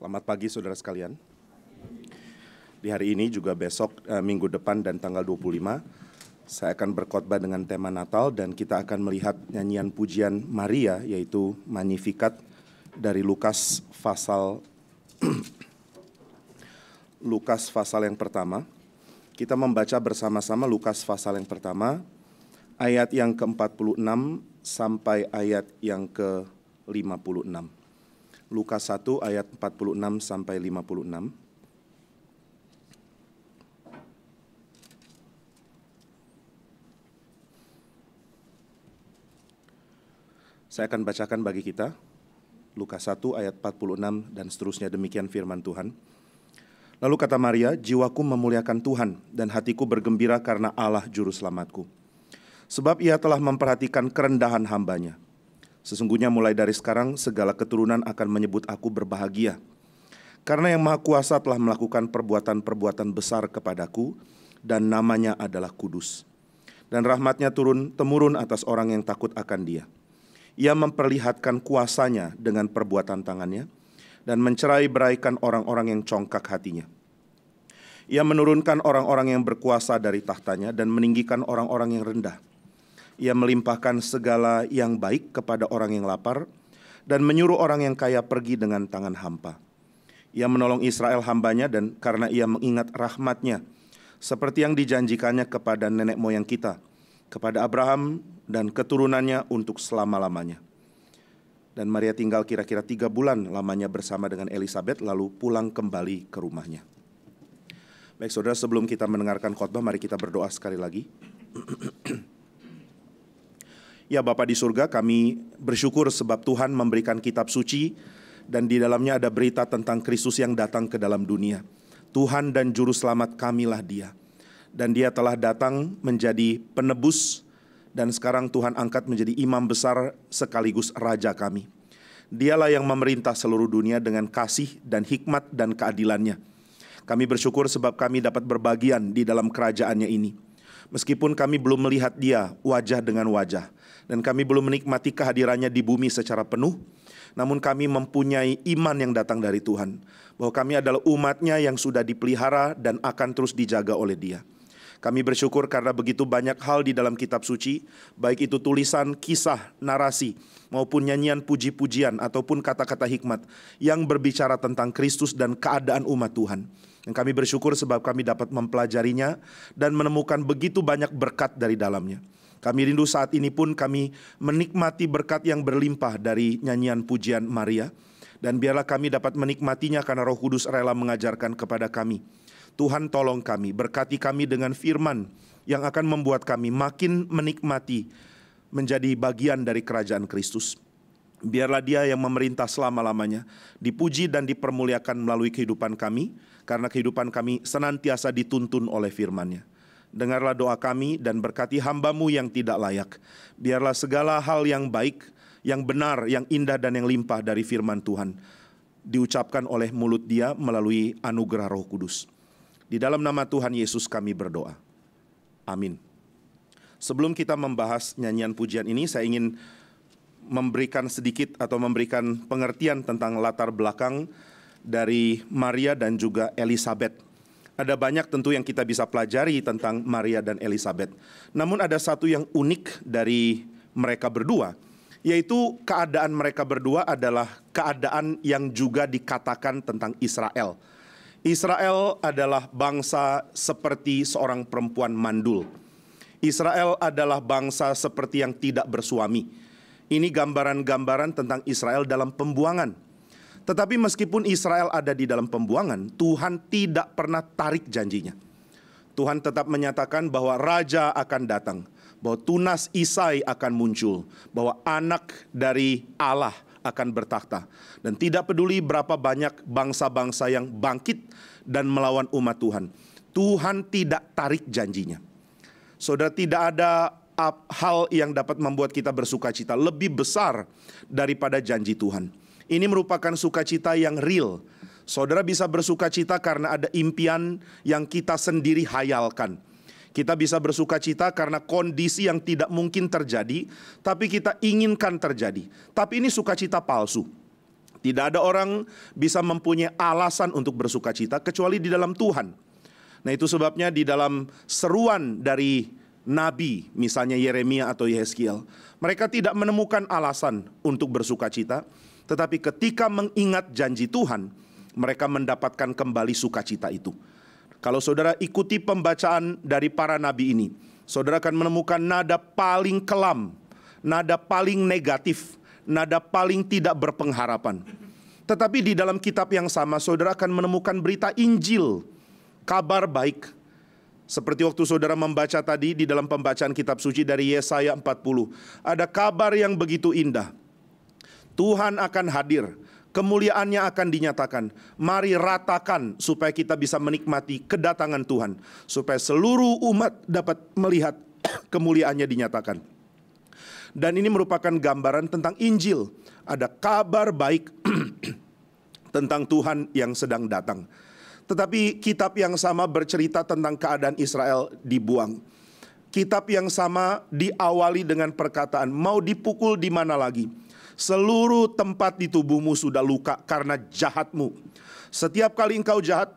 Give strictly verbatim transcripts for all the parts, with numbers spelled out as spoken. Selamat pagi saudara sekalian. Di hari ini juga besok, eh, minggu depan dan tanggal dua puluh lima, saya akan berkhotbah dengan tema Natal dan kita akan melihat nyanyian pujian Maria yaitu Magnificat dari Lukas pasal Lukas pasal yang pertama. Kita membaca bersama-sama Lukas pasal yang pertama, ayat yang ke empat puluh enam sampai ayat yang ke lima puluh enam. Lukas satu ayat empat puluh enam sampai lima puluh enam. Saya akan bacakan bagi kita, Lukas satu ayat empat puluh enam dan seterusnya, demikian firman Tuhan. Lalu kata Maria, jiwaku memuliakan Tuhan dan hatiku bergembira karena Allah Juru Selamatku. Sebab ia telah memperhatikan kerendahan hambanya. Sesungguhnya mulai dari sekarang segala keturunan akan menyebut aku berbahagia. Karena yang Maha Kuasa telah melakukan perbuatan-perbuatan besar kepadaku dan namanya adalah kudus. Dan rahmatnya turun temurun atas orang yang takut akan dia. Ia memperlihatkan kuasanya dengan perbuatan tangannya dan mencerai-beraikan orang-orang yang congkak hatinya. Ia menurunkan orang-orang yang berkuasa dari tahtanya dan meninggikan orang-orang yang rendah. Ia melimpahkan segala yang baik kepada orang yang lapar dan menyuruh orang yang kaya pergi dengan tangan hampa. Ia menolong Israel hambanya dan karena ia mengingat rahmatnya seperti yang dijanjikannya kepada nenek moyang kita, kepada Abraham dan keturunannya untuk selama-lamanya. Dan Maria tinggal kira-kira tiga bulan lamanya bersama dengan Elisabet, lalu pulang kembali ke rumahnya. Baik saudara, sebelum kita mendengarkan khotbah, mari kita berdoa sekali lagi. Ya Bapa di surga, kami bersyukur sebab Tuhan memberikan kitab suci, dan di dalamnya ada berita tentang Kristus yang datang ke dalam dunia. Tuhan dan Juru Selamat kamilah dia. Dan dia telah datang menjadi penebus, dan sekarang Tuhan angkat menjadi imam besar sekaligus raja kami. Dialah yang memerintah seluruh dunia dengan kasih dan hikmat dan keadilannya. Kami bersyukur sebab kami dapat berbagian di dalam kerajaannya ini. Meskipun kami belum melihat dia wajah dengan wajah, dan kami belum menikmati kehadirannya di bumi secara penuh, namun kami mempunyai iman yang datang dari Tuhan, bahwa kami adalah umatnya yang sudah dipelihara dan akan terus dijaga oleh dia. Kami bersyukur karena begitu banyak hal di dalam kitab suci, baik itu tulisan, kisah, narasi, maupun nyanyian puji-pujian, ataupun kata-kata hikmat yang berbicara tentang Kristus dan keadaan umat Tuhan. Dan kami bersyukur sebab kami dapat mempelajarinya dan menemukan begitu banyak berkat dari dalamnya. Kami rindu saat ini pun kami menikmati berkat yang berlimpah dari nyanyian pujian Maria. Dan biarlah kami dapat menikmatinya karena Roh Kudus rela mengajarkan kepada kami. Tuhan tolong kami, berkati kami dengan firman yang akan membuat kami makin menikmati menjadi bagian dari kerajaan Kristus. Biarlah dia yang memerintah selama-lamanya, dipuji dan dipermuliakan melalui kehidupan kami, karena kehidupan kami senantiasa dituntun oleh firman-Nya. Dengarlah doa kami dan berkati hamba-Mu yang tidak layak. Biarlah segala hal yang baik, yang benar, yang indah dan yang limpah dari firman Tuhan diucapkan oleh mulut dia melalui anugerah Roh Kudus. Di dalam nama Tuhan Yesus kami berdoa. Amin. Sebelum kita membahas nyanyian pujian ini, saya ingin memberikan sedikit atau memberikan pengertian tentang latar belakang dari Maria dan juga Elisabet. Ada banyak tentu yang kita bisa pelajari tentang Maria dan Elisabet. Namun ada satu yang unik dari mereka berdua, yaitu keadaan mereka berdua adalah keadaan yang juga dikatakan tentang Israel. Israel adalah bangsa seperti seorang perempuan mandul. Israel adalah bangsa seperti yang tidak bersuami. Ini gambaran-gambaran tentang Israel dalam pembuangan. Tetapi meskipun Israel ada di dalam pembuangan, Tuhan tidak pernah tarik janjinya. Tuhan tetap menyatakan bahwa raja akan datang, bahwa tunas Isai akan muncul, bahwa anak dari Allah akan bertakhta. Dan tidak peduli berapa banyak bangsa-bangsa yang bangkit dan melawan umat Tuhan, Tuhan tidak tarik janjinya. Saudara, tidak ada hal yang dapat membuat kita bersukacita lebih besar daripada janji Tuhan. Ini merupakan sukacita yang real. Saudara bisa bersukacita karena ada impian yang kita sendiri hayalkan. Kita bisa bersukacita karena kondisi yang tidak mungkin terjadi, tapi kita inginkan terjadi. Tapi ini sukacita palsu. Tidak ada orang bisa mempunyai alasan untuk bersuka cita kecuali di dalam Tuhan. Nah itu sebabnya di dalam seruan dari Nabi, misalnya Yeremia atau Yehezkiel, mereka tidak menemukan alasan untuk bersuka cita, tetapi ketika mengingat janji Tuhan, mereka mendapatkan kembali sukacita itu. Kalau saudara ikuti pembacaan dari para nabi ini, saudara akan menemukan nada paling kelam, nada paling negatif, nada paling tidak berpengharapan. Tetapi di dalam kitab yang sama saudara akan menemukan berita Injil, kabar baik. Seperti waktu saudara membaca tadi di dalam pembacaan kitab suci dari Yesaya empat puluh. Ada kabar yang begitu indah. Tuhan akan hadir, kemuliaannya akan dinyatakan. Mari ratakan supaya kita bisa menikmati kedatangan Tuhan. Supaya seluruh umat dapat melihat kemuliaannya dinyatakan. Dan ini merupakan gambaran tentang Injil. Ada kabar baik tentang Tuhan yang sedang datang. Tetapi kitab yang sama bercerita tentang keadaan Israel dibuang. Kitab yang sama diawali dengan perkataan, mau dipukul di mana lagi? Seluruh tempat di tubuhmu sudah luka karena jahatmu. Setiap kali engkau jahat,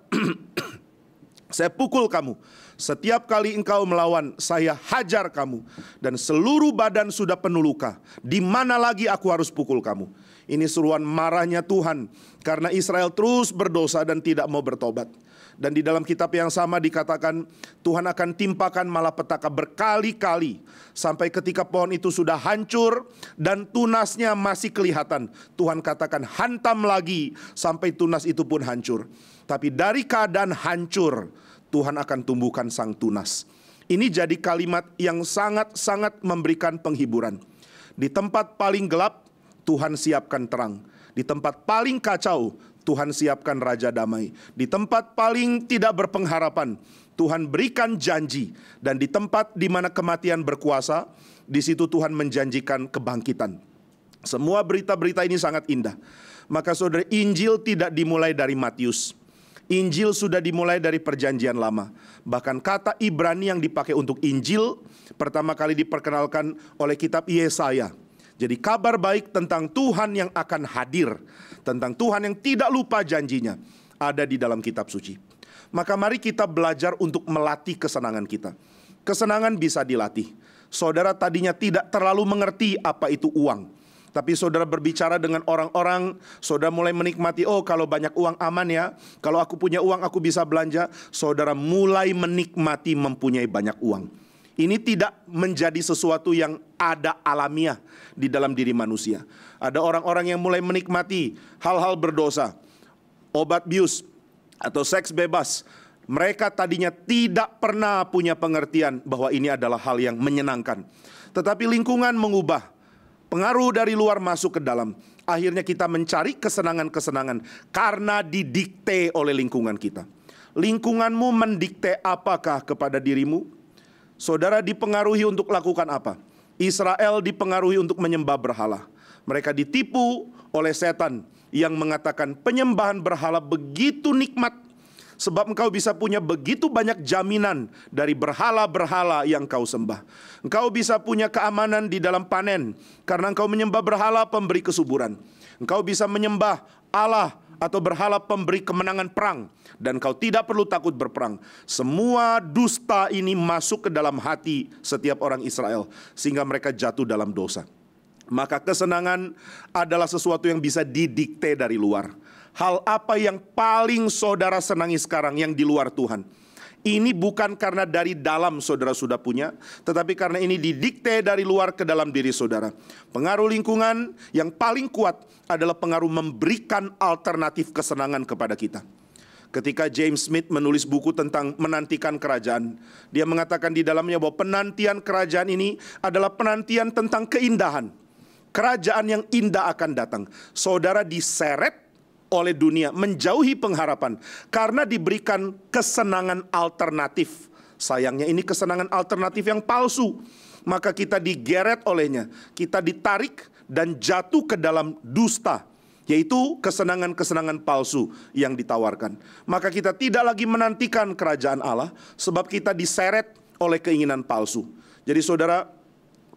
saya pukul kamu. Setiap kali engkau melawan, saya hajar kamu. Dan seluruh badan sudah penuh luka. Di mana lagi aku harus pukul kamu? Ini seruan marahnya Tuhan. Karena Israel terus berdosa dan tidak mau bertobat. Dan di dalam kitab yang sama dikatakan, Tuhan akan timpakan malapetaka berkali-kali. Sampai ketika pohon itu sudah hancur dan tunasnya masih kelihatan. Tuhan katakan hantam lagi sampai tunas itu pun hancur. Tapi dari keadaan hancur, Tuhan akan tumbuhkan sang tunas. Ini jadi kalimat yang sangat-sangat memberikan penghiburan. Di tempat paling gelap, Tuhan siapkan terang. Di tempat paling kacau, Tuhan siapkan raja damai. Di tempat paling tidak berpengharapan, Tuhan berikan janji. Dan di tempat di mana kematian berkuasa, di situ Tuhan menjanjikan kebangkitan. Semua berita-berita ini sangat indah. Maka saudara, Injil tidak dimulai dari Matius. Injil sudah dimulai dari perjanjian lama. Bahkan kata Ibrani yang dipakai untuk Injil pertama kali diperkenalkan oleh kitab Yesaya. Jadi kabar baik tentang Tuhan yang akan hadir, tentang Tuhan yang tidak lupa janjinya, ada di dalam kitab suci. Maka mari kita belajar untuk melatih kesenangan kita. Kesenangan bisa dilatih. Saudara tadinya tidak terlalu mengerti apa itu uang. Tapi saudara berbicara dengan orang-orang, saudara mulai menikmati, oh kalau banyak uang aman ya, kalau aku punya uang aku bisa belanja. Saudara mulai menikmati mempunyai banyak uang. Ini tidak menjadi sesuatu yang ada alamiah di dalam diri manusia. Ada orang-orang yang mulai menikmati hal-hal berdosa, obat bius atau seks bebas. Mereka tadinya tidak pernah punya pengertian bahwa ini adalah hal yang menyenangkan. Tetapi lingkungan mengubah. Pengaruh dari luar masuk ke dalam. Akhirnya kita mencari kesenangan-kesenangan karena didikte oleh lingkungan kita. Lingkunganmu mendikte apakah kepada dirimu? Saudara dipengaruhi untuk lakukan apa? Israel dipengaruhi untuk menyembah berhala. Mereka ditipu oleh setan yang mengatakan penyembahan berhala begitu nikmat. Sebab engkau bisa punya begitu banyak jaminan dari berhala-berhala yang kau sembah. Engkau bisa punya keamanan di dalam panen karena engkau menyembah berhala pemberi kesuburan. Engkau bisa menyembah Allah atau berhala pemberi kemenangan perang. Dan kau tidak perlu takut berperang. Semua dusta ini masuk ke dalam hati setiap orang Israel. Sehingga mereka jatuh dalam dosa. Maka kesenangan adalah sesuatu yang bisa didikte dari luar. Hal apa yang paling saudara senangi sekarang yang di luar Tuhan? Ini bukan karena dari dalam saudara sudah punya, tetapi karena ini didikte dari luar ke dalam diri saudara. Pengaruh lingkungan yang paling kuat adalah pengaruh memberikan alternatif kesenangan kepada kita. Ketika James Smith menulis buku tentang menantikan kerajaan, dia mengatakan di dalamnya bahwa penantian kerajaan ini adalah penantian tentang keindahan. Kerajaan yang indah akan datang. Saudara diseret oleh dunia, menjauhi pengharapan karena diberikan kesenangan alternatif. Sayangnya ini kesenangan alternatif yang palsu. Maka kita digeret olehnya. Kita ditarik dan jatuh ke dalam dusta, yaitu kesenangan-kesenangan palsu yang ditawarkan. Maka kita tidak lagi menantikan kerajaan Allah, sebab kita diseret oleh keinginan palsu. Jadi saudara,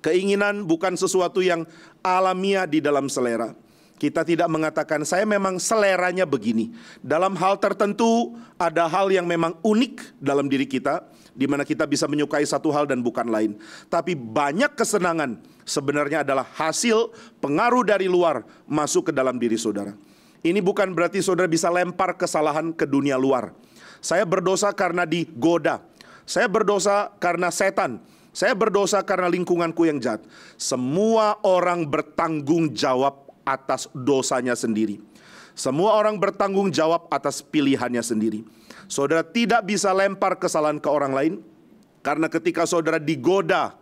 keinginan bukan sesuatu yang alamiah di dalam selera. Kita tidak mengatakan saya memang seleranya begini. Dalam hal tertentu ada hal yang memang unik dalam diri kita, di mana kita bisa menyukai satu hal dan bukan lain. Tapi banyak kesenangan sebenarnya adalah hasil pengaruh dari luar masuk ke dalam diri saudara. Ini bukan berarti saudara bisa lempar kesalahan ke dunia luar. Saya berdosa karena digoda. Saya berdosa karena setan. Saya berdosa karena lingkunganku yang jahat. Semua orang bertanggung jawab atas dosanya sendiri. Semua orang bertanggung jawab atas pilihannya sendiri. Saudara tidak bisa lempar kesalahan ke orang lain, karena ketika saudara digoda,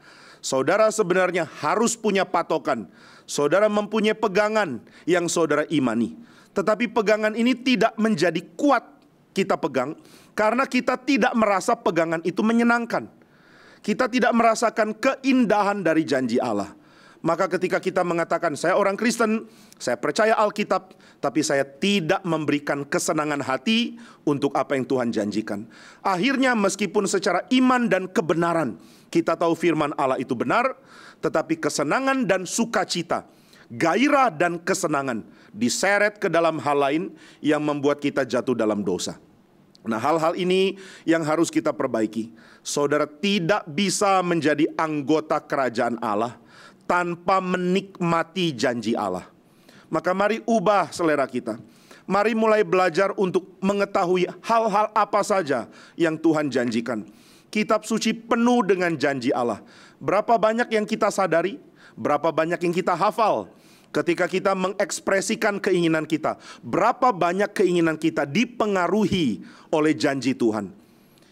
saudara sebenarnya harus punya patokan. Saudara mempunyai pegangan yang saudara imani. Tetapi pegangan ini tidak menjadi kuat kita pegang, karena kita tidak merasa pegangan itu menyenangkan. Kita tidak merasakan keindahan dari janji Allah. Maka ketika kita mengatakan, saya orang Kristen, saya percaya Alkitab, tapi saya tidak memberikan kesenangan hati untuk apa yang Tuhan janjikan. Akhirnya meskipun secara iman dan kebenaran, kita tahu firman Allah itu benar, tetapi kesenangan dan sukacita, gairah dan kesenangan diseret ke dalam hal lain yang membuat kita jatuh dalam dosa. Nah, hal-hal ini yang harus kita perbaiki. Saudara tidak bisa menjadi anggota kerajaan Allah tanpa menikmati janji Allah. Maka mari ubah selera kita. Mari mulai belajar untuk mengetahui hal-hal apa saja yang Tuhan janjikan. Kitab suci penuh dengan janji Allah. Berapa banyak yang kita sadari, berapa banyak yang kita hafal. Ketika kita mengekspresikan keinginan kita, berapa banyak keinginan kita dipengaruhi oleh janji Tuhan.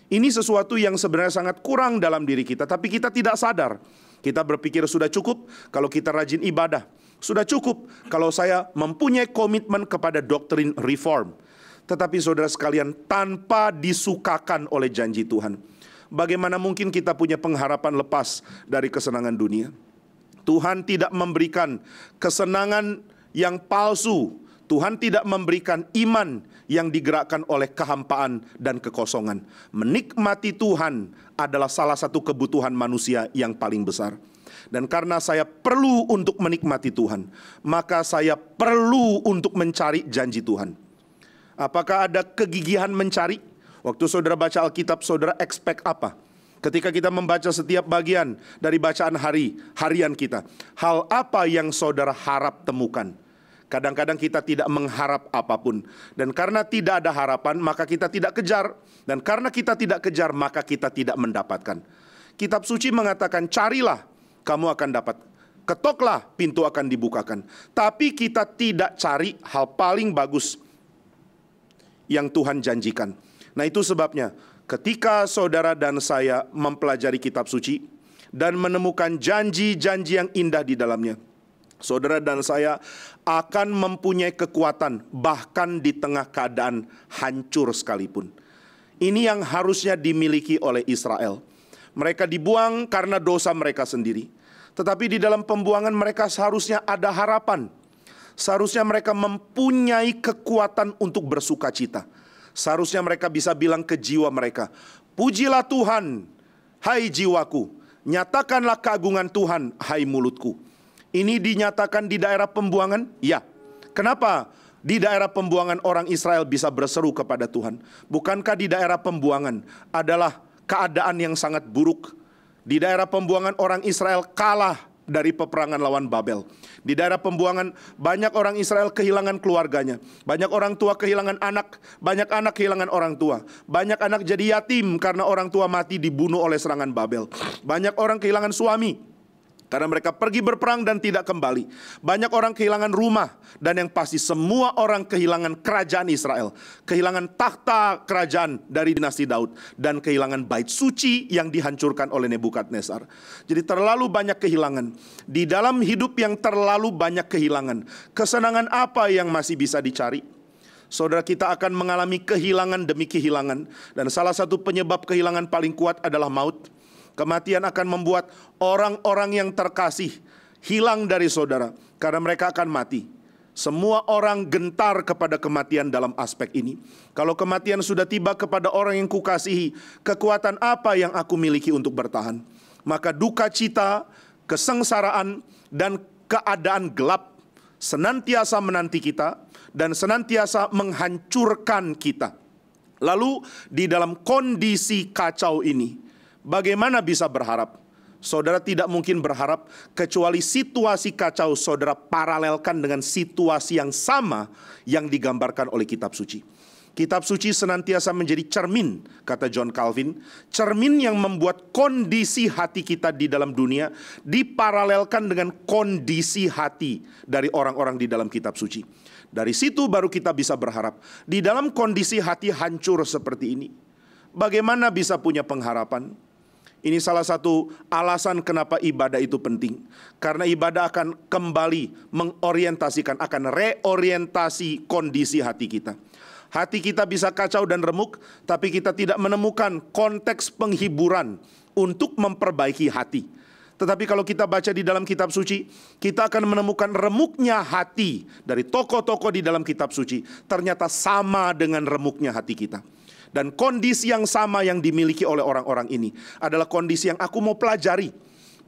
Ini sesuatu yang sebenarnya sangat kurang dalam diri kita, tapi kita tidak sadar. Kita berpikir sudah cukup kalau kita rajin ibadah. Sudah cukup kalau saya mempunyai komitmen kepada doktrin reform. Tetapi saudara sekalian, tanpa disukakan oleh janji Tuhan, bagaimana mungkin kita punya pengharapan lepas dari kesenangan dunia? Tuhan tidak memberikan kesenangan yang palsu. Tuhan tidak memberikan iman yang digerakkan oleh kehampaan dan kekosongan. Menikmati Tuhan adalah salah satu kebutuhan manusia yang paling besar. Dan karena saya perlu untuk menikmati Tuhan, maka saya perlu untuk mencari janji Tuhan. Apakah ada kegigihan mencari? Waktu saudara baca Alkitab, saudara expect apa? Ketika kita membaca setiap bagian dari bacaan hari, harian kita, hal apa yang saudara harap temukan? Kadang-kadang kita tidak mengharap apapun. Dan karena tidak ada harapan, maka kita tidak kejar. Dan karena kita tidak kejar, maka kita tidak mendapatkan. Kitab suci mengatakan, carilah, kamu akan dapat. Ketoklah, pintu akan dibukakan. Tapi kita tidak cari hal paling bagus yang Tuhan janjikan. Nah, itu sebabnya ketika saudara dan saya mempelajari kitab suci dan menemukan janji-janji yang indah di dalamnya, saudara dan saya akan mempunyai kekuatan bahkan di tengah keadaan hancur sekalipun. Ini yang harusnya dimiliki oleh Israel. Mereka dibuang karena dosa mereka sendiri. Tetapi di dalam pembuangan mereka seharusnya ada harapan. Seharusnya mereka mempunyai kekuatan untuk bersuka cita. Seharusnya mereka bisa bilang ke jiwa mereka, "Pujilah Tuhan, hai jiwaku. Nyatakanlah keagungan Tuhan, hai mulutku." Ini dinyatakan di daerah pembuangan? Ya. Kenapa di daerah pembuangan orang Israel bisa berseru kepada Tuhan? Bukankah di daerah pembuangan adalah keadaan yang sangat buruk? Di daerah pembuangan orang Israel kalah dari peperangan lawan Babel. Di daerah pembuangan banyak orang Israel kehilangan keluarganya. Banyak orang tua kehilangan anak. Banyak anak kehilangan orang tua. Banyak anak jadi yatim karena orang tua mati dibunuh oleh serangan Babel. Banyak orang kehilangan suami karena mereka pergi berperang dan tidak kembali. Banyak orang kehilangan rumah. Dan yang pasti semua orang kehilangan kerajaan Israel. Kehilangan takhta kerajaan dari dinasti Daud. Dan kehilangan bait suci yang dihancurkan oleh Nebuchadnezzar. Jadi terlalu banyak kehilangan. Di dalam hidup yang terlalu banyak kehilangan, kesenangan apa yang masih bisa dicari? Saudara, kita akan mengalami kehilangan demi kehilangan. Dan salah satu penyebab kehilangan paling kuat adalah maut. Kematian akan membuat orang-orang yang terkasih hilang dari saudara karena mereka akan mati. Semua orang gentar kepada kematian dalam aspek ini. Kalau kematian sudah tiba kepada orang yang kukasihi, kekuatan apa yang aku miliki untuk bertahan? Maka duka cita, kesengsaraan, dan keadaan gelap senantiasa menanti kita dan senantiasa menghancurkan kita. Lalu di dalam kondisi kacau ini, bagaimana bisa berharap? Saudara tidak mungkin berharap kecuali situasi kacau saudara paralelkan dengan situasi yang sama yang digambarkan oleh kitab suci. Kitab suci senantiasa menjadi cermin, kata John Calvin. Cermin yang membuat kondisi hati kita di dalam dunia diparalelkan dengan kondisi hati dari orang-orang di dalam kitab suci. Dari situ baru kita bisa berharap. Di dalam kondisi hati hancur seperti ini, bagaimana bisa punya pengharapan? Ini salah satu alasan kenapa ibadah itu penting. Karena ibadah akan kembali mengorientasikan, akan reorientasi kondisi hati kita. Hati kita bisa kacau dan remuk, tapi kita tidak menemukan konteks penghiburan untuk memperbaiki hati. Tetapi kalau kita baca di dalam kitab suci, kita akan menemukan remuknya hati dari tokoh-tokoh di dalam kitab suci. Ternyata sama dengan remuknya hati kita. Dan kondisi yang sama yang dimiliki oleh orang-orang ini adalah kondisi yang aku mau pelajari.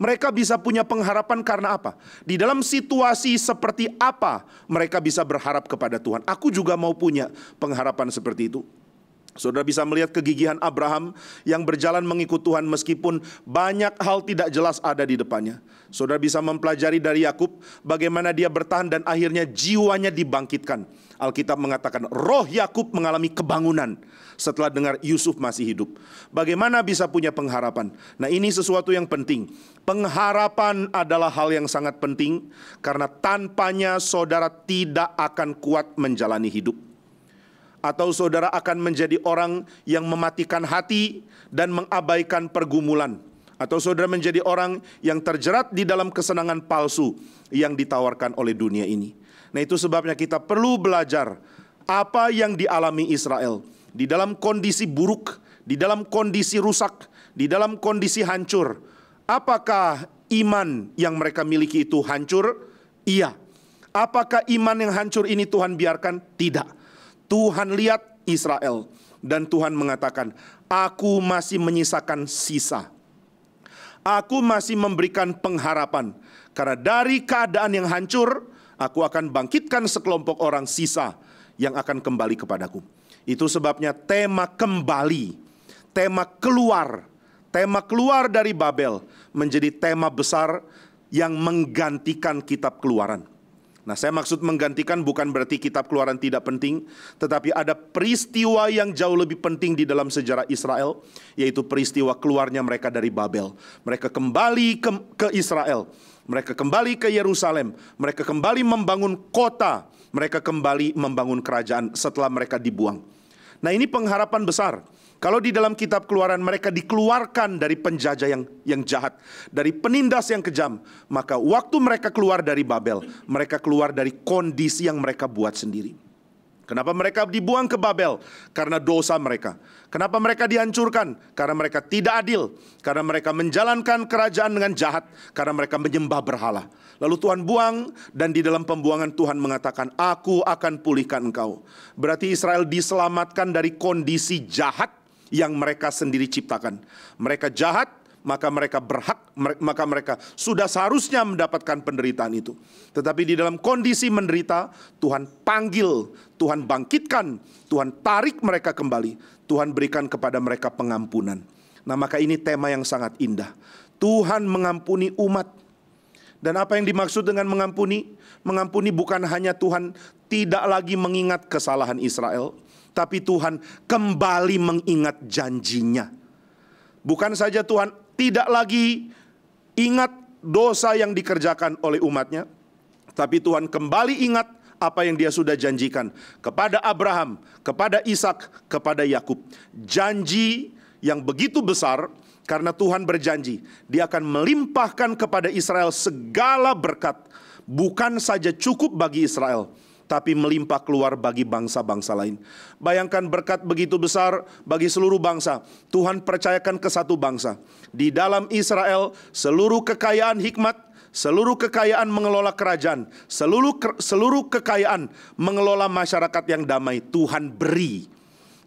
Mereka bisa punya pengharapan karena apa? Di dalam situasi seperti apa mereka bisa berharap kepada Tuhan? Aku juga mau punya pengharapan seperti itu. Saudara bisa melihat kegigihan Abraham yang berjalan mengikut Tuhan meskipun banyak hal tidak jelas ada di depannya. Saudara bisa mempelajari dari Yakub bagaimana dia bertahan dan akhirnya jiwanya dibangkitkan. Alkitab mengatakan roh Yakub mengalami kebangunan setelah dengar Yusuf masih hidup. Bagaimana bisa punya pengharapan? Nah, ini sesuatu yang penting. Pengharapan adalah hal yang sangat penting karena tanpanya saudara tidak akan kuat menjalani hidup. Atau saudara akan menjadi orang yang mematikan hati dan mengabaikan pergumulan. Atau saudara menjadi orang yang terjerat di dalam kesenangan palsu yang ditawarkan oleh dunia ini. Nah, itu sebabnya kita perlu belajar apa yang dialami Israel. Di dalam kondisi buruk, di dalam kondisi rusak, di dalam kondisi hancur. Apakah iman yang mereka miliki itu hancur? Iya. Apakah iman yang hancur ini Tuhan biarkan? Tidak. Tuhan lihat Israel dan Tuhan mengatakan, aku masih menyisakan sisa. Aku masih memberikan pengharapan. Karena dari keadaan yang hancur, aku akan bangkitkan sekelompok orang sisa yang akan kembali kepadaku. Itu sebabnya tema kembali, tema keluar, tema keluar dari Babel menjadi tema besar yang menggantikan kitab Keluaran. Nah, saya maksud menggantikan bukan berarti kitab Keluaran tidak penting, tetapi ada peristiwa yang jauh lebih penting di dalam sejarah Israel, yaitu peristiwa keluarnya mereka dari Babel. Mereka kembali ke, ke Israel, mereka kembali ke Yerusalem, mereka kembali membangun kota, mereka kembali membangun kerajaan setelah mereka dibuang. Nah, ini pengharapan besar. Kalau di dalam kitab Keluaran mereka dikeluarkan dari penjajah yang yang jahat, dari penindas yang kejam, maka waktu mereka keluar dari Babel, mereka keluar dari kondisi yang mereka buat sendiri. Kenapa mereka dibuang ke Babel? Karena dosa mereka. Kenapa mereka dihancurkan? Karena mereka tidak adil, karena mereka menjalankan kerajaan dengan jahat, karena mereka menyembah berhala. Lalu Tuhan buang, dan di dalam pembuangan Tuhan mengatakan, aku akan pulihkan engkau. Berarti Israel diselamatkan dari kondisi jahat yang mereka sendiri ciptakan. Mereka jahat, maka mereka berhak, maka mereka sudah seharusnya mendapatkan penderitaan itu. Tetapi di dalam kondisi menderita, Tuhan panggil, Tuhan bangkitkan, Tuhan tarik mereka kembali. Tuhan berikan kepada mereka pengampunan. Nah, maka ini tema yang sangat indah. Tuhan mengampuni umat. Dan apa yang dimaksud dengan mengampuni? Mengampuni bukan hanya Tuhan tidak lagi mengingat kesalahan Israel, tapi Tuhan kembali mengingat janjinya. Bukan saja Tuhan tidak lagi ingat dosa yang dikerjakan oleh umatnya, tapi Tuhan kembali ingat apa yang dia sudah janjikan kepada Abraham, kepada Ishak, kepada Yakub. Janji yang begitu besar karena Tuhan berjanji dia akan melimpahkan kepada Israel segala berkat, bukan saja cukup bagi Israel, tapi melimpah keluar bagi bangsa-bangsa lain. Bayangkan berkat begitu besar bagi seluruh bangsa. Tuhan percayakan ke satu bangsa. Di dalam Israel, seluruh kekayaan hikmat, seluruh kekayaan mengelola kerajaan, seluruh, seluruh kekayaan mengelola masyarakat yang damai, Tuhan beri.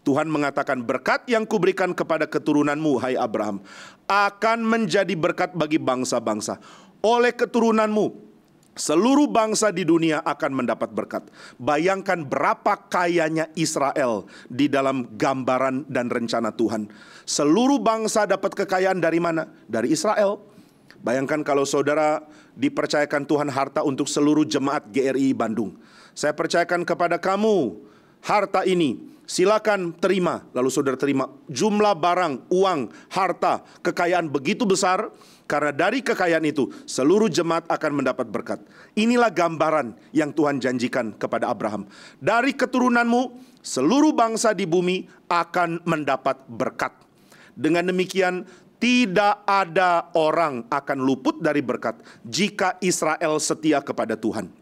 Tuhan mengatakan, berkat yang kuberikan kepada keturunanmu, hai Abraham, akan menjadi berkat bagi bangsa-bangsa. Oleh keturunanmu, Seluruh bangsa di dunia akan mendapat berkat. Bayangkan berapa kayanya Israel di dalam gambaran dan rencana Tuhan. Seluruh bangsa dapat kekayaan dari mana? Dari Israel. Bayangkan kalau saudara dipercayakan Tuhan harta untuk seluruh jemaat G R I Bandung. Saya percayakan kepada kamu harta ini. Silakan terima. Lalu saudara terima jumlah barang, uang, harta, kekayaan begitu besar. Karena dari kekayaan itu, seluruh jemaat akan mendapat berkat. Inilah gambaran yang Tuhan janjikan kepada Abraham. Dari keturunanmu, seluruh bangsa di bumi akan mendapat berkat. Dengan demikian, tidak ada orang akan luput dari berkat jika Israel setia kepada Tuhan.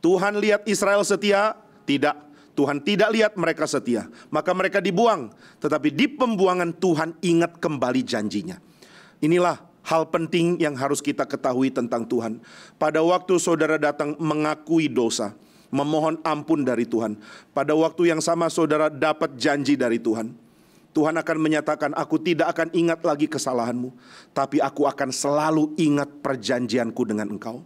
Tuhan lihat Israel setia? Tidak. Tuhan tidak lihat mereka setia. Maka mereka dibuang. Tetapi di pembuangan Tuhan ingat kembali janjinya. Inilah hal penting yang harus kita ketahui tentang Tuhan. Pada waktu saudara datang mengakui dosa, memohon ampun dari Tuhan, pada waktu yang sama saudara dapat janji dari Tuhan. Tuhan akan menyatakan, aku tidak akan ingat lagi kesalahanmu, tapi aku akan selalu ingat perjanjianku dengan engkau.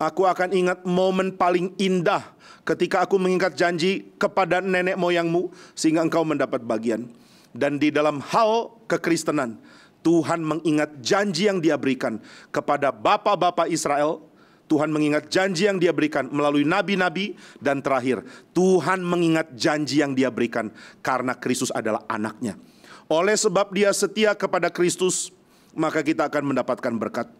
Aku akan ingat momen paling indah ketika aku mengingat janji kepada nenek moyangmu, sehingga engkau mendapat bagian. Dan di dalam hal kekristenan, Tuhan mengingat janji yang Dia berikan kepada bapa-bapa Israel. Tuhan mengingat janji yang Dia berikan melalui nabi-nabi. Dan terakhir, Tuhan mengingat janji yang Dia berikan karena Kristus adalah anaknya. Oleh sebab Dia setia kepada Kristus, maka kita akan mendapatkan berkat.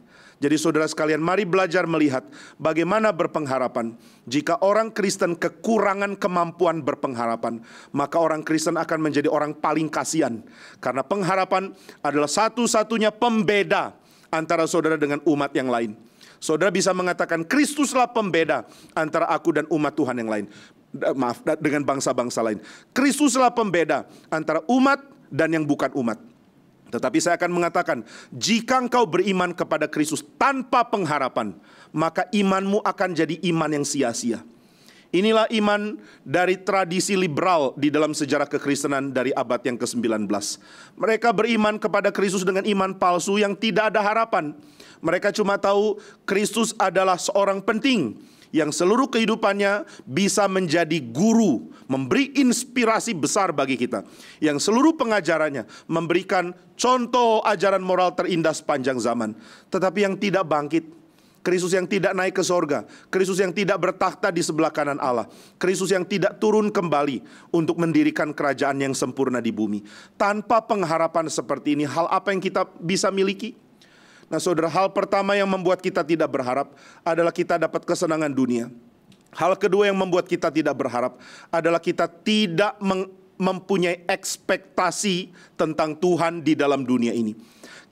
Jadi saudara sekalian, mari belajar melihat bagaimana berpengharapan. Jika orang Kristen kekurangan kemampuan berpengharapan, maka orang Kristen akan menjadi orang paling kasihan. Karena pengharapan adalah satu-satunya pembeda antara saudara dengan umat yang lain. Saudara bisa mengatakan, Kristuslah pembeda antara aku dan umat Tuhan yang lain. Maaf, dengan bangsa-bangsa lain. Kristuslah pembeda antara umat dan yang bukan umat. Tetapi saya akan mengatakan, jika engkau beriman kepada Kristus tanpa pengharapan, maka imanmu akan jadi iman yang sia-sia. Inilah iman dari tradisi liberal di dalam sejarah kekristenan dari abad yang kesembilan belas. Mereka beriman kepada Kristus dengan iman palsu yang tidak ada harapan. Mereka cuma tahu Kristus adalah seorang penting yang seluruh kehidupannya bisa menjadi guru, memberi inspirasi besar bagi kita, yang seluruh pengajarannya memberikan contoh ajaran moral terindah sepanjang zaman. Tetapi yang tidak bangkit, Kristus yang tidak naik ke sorga, Kristus yang tidak bertakhta di sebelah kanan Allah, Kristus yang tidak turun kembali untuk mendirikan kerajaan yang sempurna di bumi. Tanpa pengharapan seperti ini, hal apa yang kita bisa miliki? Nah saudara, hal pertama yang membuat kita tidak berharap adalah kita dapat kesenangan dunia. Hal kedua yang membuat kita tidak berharap adalah kita tidak mempunyai ekspektasi tentang Tuhan di dalam dunia ini.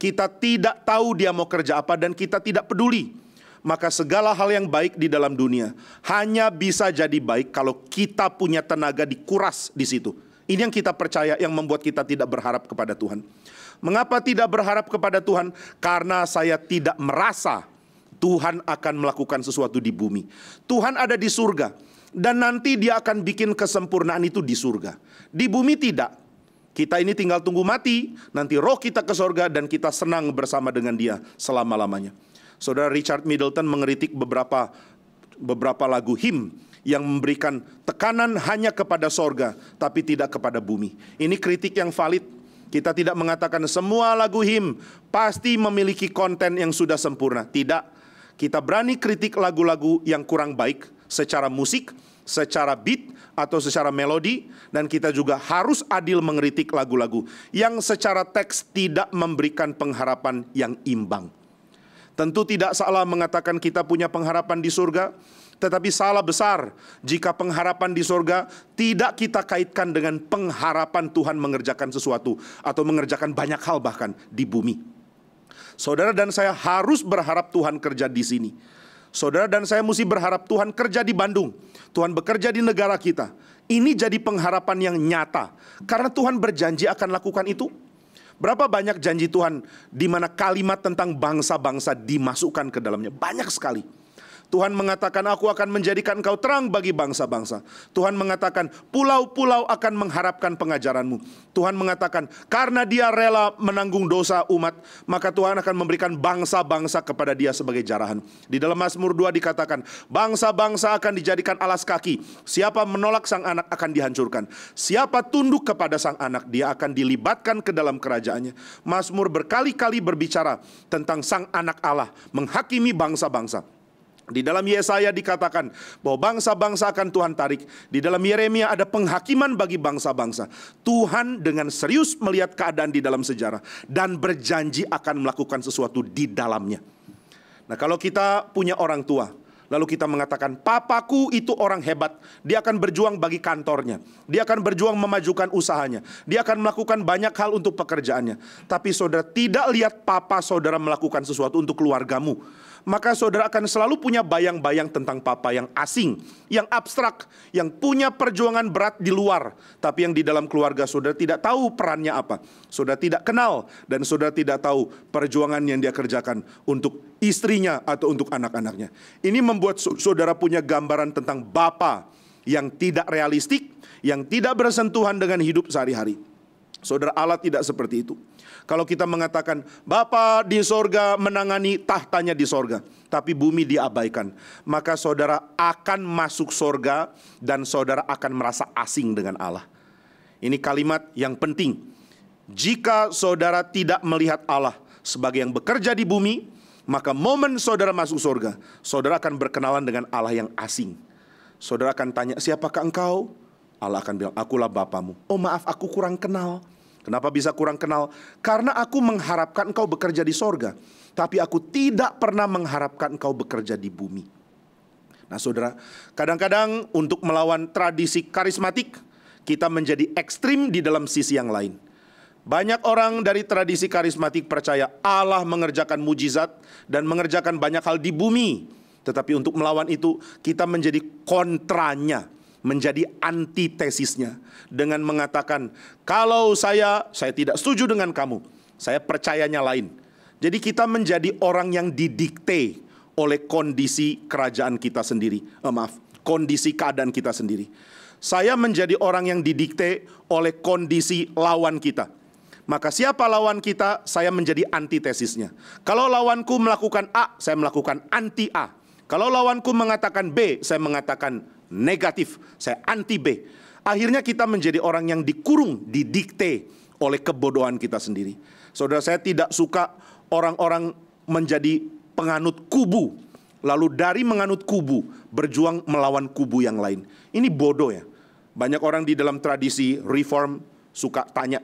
Kita tidak tahu Dia mau kerja apa dan kita tidak peduli. Maka segala hal yang baik di dalam dunia hanya bisa jadi baik kalau kita punya tenaga dikuras di situ. Ini yang kita percaya yang membuat kita tidak berharap kepada Tuhan. Mengapa tidak berharap kepada Tuhan? Karena saya tidak merasa Tuhan akan melakukan sesuatu di bumi. Tuhan ada di surga. Dan nanti Dia akan bikin kesempurnaan itu di surga. Di bumi tidak. Kita ini tinggal tunggu mati. Nanti roh kita ke surga dan kita senang bersama dengan Dia selama-lamanya. Saudara Richard Middleton mengeritik beberapa, beberapa lagu hymn yang memberikan tekanan hanya kepada surga, tapi tidak kepada bumi. Ini kritik yang valid. Kita tidak mengatakan semua lagu hymn pasti memiliki konten yang sudah sempurna. Tidak. Kita berani kritik lagu-lagu yang kurang baik secara musik, secara beat, atau secara melodi. Dan kita juga harus adil mengkritik lagu-lagu yang secara teks tidak memberikan pengharapan yang imbang. Tentu tidak salah mengatakan kita punya pengharapan di surga. Tetapi salah besar jika pengharapan di surga tidak kita kaitkan dengan pengharapan Tuhan mengerjakan sesuatu atau mengerjakan banyak hal bahkan di bumi. Saudara dan saya harus berharap Tuhan kerja di sini. Saudara dan saya mesti berharap Tuhan kerja di Bandung. Tuhan bekerja di negara kita. Ini jadi pengharapan yang nyata. Karena Tuhan berjanji akan lakukan itu. Berapa banyak janji Tuhan di mana kalimat tentang bangsa-bangsa dimasukkan ke dalamnya. Banyak sekali. Tuhan mengatakan, aku akan menjadikan kau terang bagi bangsa-bangsa. Tuhan mengatakan, pulau-pulau akan mengharapkan pengajaranmu. Tuhan mengatakan, karena dia rela menanggung dosa umat, maka Tuhan akan memberikan bangsa-bangsa kepada dia sebagai jarahan. Di dalam Mazmur dua dikatakan, bangsa-bangsa akan dijadikan alas kaki. Siapa menolak sang anak akan dihancurkan. Siapa tunduk kepada sang anak, dia akan dilibatkan ke dalam kerajaannya. Mazmur berkali-kali berbicara tentang sang anak Allah menghakimi bangsa-bangsa. Di dalam Yesaya dikatakan bahwa bangsa-bangsa akan Tuhan tarik. Di dalam Yeremia ada penghakiman bagi bangsa-bangsa. Tuhan dengan serius melihat keadaan di dalam sejarah dan berjanji akan melakukan sesuatu di dalamnya. Nah, kalau kita punya orang tua, lalu kita mengatakan, papaku itu orang hebat, dia akan berjuang bagi kantornya, dia akan berjuang memajukan usahanya, dia akan melakukan banyak hal untuk pekerjaannya. Tapi saudara tidak lihat papa saudara melakukan sesuatu untuk keluargamu, maka saudara akan selalu punya bayang-bayang tentang papa yang asing, yang abstrak, yang punya perjuangan berat di luar, tapi yang di dalam keluarga saudara tidak tahu perannya apa. Saudara tidak kenal dan saudara tidak tahu perjuangan yang dia kerjakan untuk istrinya atau untuk anak-anaknya. Ini membuat saudara punya gambaran tentang bapa yang tidak realistik, yang tidak bersentuhan dengan hidup sehari-hari. Saudara, Allah tidak seperti itu. Kalau kita mengatakan Bapa di sorga menangani tahtanya di sorga, tapi bumi diabaikan, maka saudara akan masuk sorga dan saudara akan merasa asing dengan Allah. Ini kalimat yang penting. Jika saudara tidak melihat Allah sebagai yang bekerja di bumi, maka momen saudara masuk surga, saudara akan berkenalan dengan Allah yang asing. Saudara akan tanya, siapakah engkau? Allah akan bilang, akulah Bapamu. Oh maaf, aku kurang kenal. Kenapa bisa kurang kenal? Karena aku mengharapkan engkau bekerja di surga, tapi aku tidak pernah mengharapkan engkau bekerja di bumi. Nah saudara, kadang-kadang untuk melawan tradisi karismatik, kita menjadi ekstrim di dalam sisi yang lain. Banyak orang dari tradisi karismatik percaya Allah mengerjakan mujizat dan mengerjakan banyak hal di bumi. Tetapi untuk melawan itu, kita menjadi kontranya, menjadi antitesisnya, dengan mengatakan, kalau saya, saya tidak setuju dengan kamu, saya percayanya lain. Jadi kita menjadi orang yang didikte oleh kondisi kerajaan kita sendiri. Eh, maaf, kondisi keadaan kita sendiri. Saya menjadi orang yang didikte oleh kondisi lawan kita. Maka siapa lawan kita, saya menjadi antitesisnya. Kalau lawanku melakukan A, saya melakukan anti-A. Kalau lawanku mengatakan B, saya mengatakan negatif, saya anti-B. Akhirnya kita menjadi orang yang dikurung, didikte oleh kebodohan kita sendiri. Saudara, saya tidak suka orang-orang menjadi penganut kubu, lalu dari menganut kubu, berjuang melawan kubu yang lain. Ini bodoh ya. Banyak orang di dalam tradisi reform suka tanya,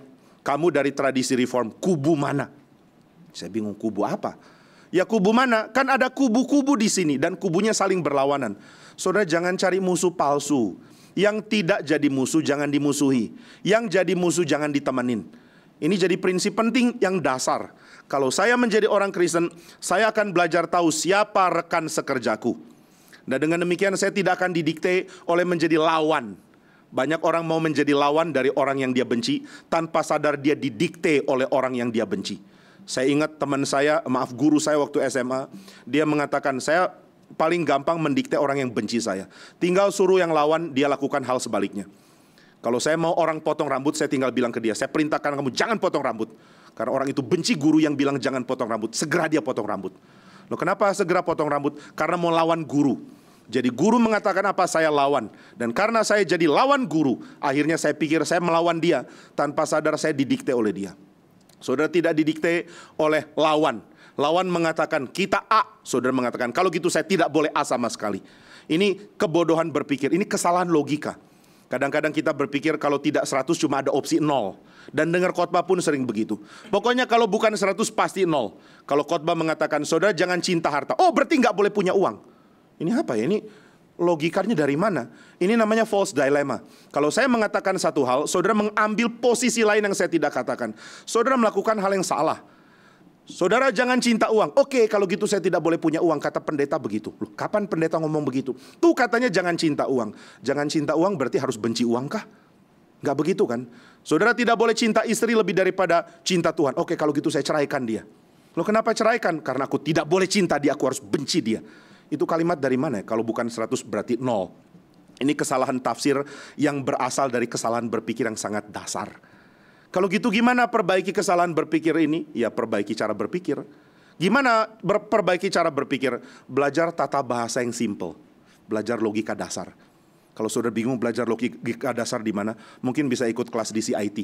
kamu dari tradisi reform, kubu mana? Saya bingung, kubu apa? Ya kubu mana? Kan ada kubu-kubu di sini dan kubunya saling berlawanan. Saudara jangan cari musuh palsu. Yang tidak jadi musuh jangan dimusuhi. Yang jadi musuh jangan ditemenin. Ini jadi prinsip penting yang dasar. Kalau saya menjadi orang Kristen, saya akan belajar tahu siapa rekan sekerjaku. Dan dengan demikian saya tidak akan didikte oleh menjadi lawan. Banyak orang mau menjadi lawan dari orang yang dia benci, tanpa sadar dia didikte oleh orang yang dia benci. Saya ingat teman saya, maaf guru saya waktu S M A, dia mengatakan saya paling gampang mendikte orang yang benci saya. Tinggal suruh yang lawan, dia lakukan hal sebaliknya. Kalau saya mau orang potong rambut, saya tinggal bilang ke dia, saya perintahkan kamu jangan potong rambut. Karena orang itu benci guru yang bilang jangan potong rambut, segera dia potong rambut. Loh kenapa segera potong rambut? Karena mau lawan guru. Jadi guru mengatakan apa, saya lawan. Dan karena saya jadi lawan guru, akhirnya saya pikir saya melawan dia. Tanpa sadar saya didikte oleh dia. Saudara tidak didikte oleh lawan. Lawan mengatakan kita A. Saudara mengatakan kalau gitu saya tidak boleh A sama sekali. Ini kebodohan berpikir. Ini kesalahan logika. Kadang-kadang kita berpikir kalau tidak seratus cuma ada opsi nol. Dan dengar khotbah pun sering begitu. Pokoknya kalau bukan seratus pasti nol. Kalau khotbah mengatakan saudara jangan cinta harta. Oh berarti nggak boleh punya uang. Ini apa ya? Ini logikanya dari mana? Ini namanya false dilemma. Kalau saya mengatakan satu hal, saudara mengambil posisi lain yang saya tidak katakan. Saudara melakukan hal yang salah. Saudara jangan cinta uang. Oke, kalau gitu saya tidak boleh punya uang, kata pendeta begitu. Loh, kapan pendeta ngomong begitu? Tuh katanya jangan cinta uang. Jangan cinta uang berarti harus benci uang kah? Nggak begitu kan? Saudara tidak boleh cinta istri lebih daripada cinta Tuhan. Oke, kalau gitu saya ceraikan dia. Loh, kenapa ceraikan? Karena aku tidak boleh cinta dia, aku harus benci dia. Itu kalimat dari mana? Kalau bukan seratus berarti nol. Ini kesalahan tafsir yang berasal dari kesalahan berpikir yang sangat dasar. Kalau gitu gimana perbaiki kesalahan berpikir ini? Ya perbaiki cara berpikir. Gimana perbaiki cara berpikir? Belajar tata bahasa yang simple. Belajar logika dasar. Kalau saudara bingung belajar logika dasar di mana, mungkin bisa ikut kelas di C I T.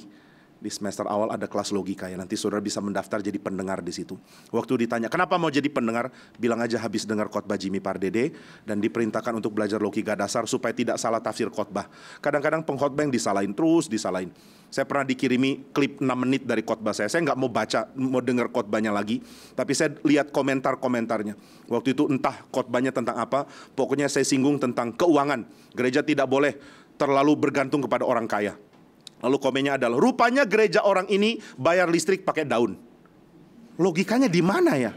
Di semester awal ada kelas logika ya, nanti saudara bisa mendaftar jadi pendengar di situ. Waktu ditanya, kenapa mau jadi pendengar? Bilang aja habis dengar khotbah Jimmy Pardede dan diperintahkan untuk belajar logika dasar supaya tidak salah tafsir khotbah. Kadang-kadang pengkhotbah yang disalahin terus, disalahin. Saya pernah dikirimi klip enam menit dari khotbah saya. Saya nggak mau baca, mau dengar khotbahnya lagi, tapi saya lihat komentar-komentarnya. Waktu itu entah khotbahnya tentang apa, pokoknya saya singgung tentang keuangan. Gereja tidak boleh terlalu bergantung kepada orang kaya. Lalu komennya adalah, rupanya gereja orang ini bayar listrik pakai daun. Logikanya di mana ya?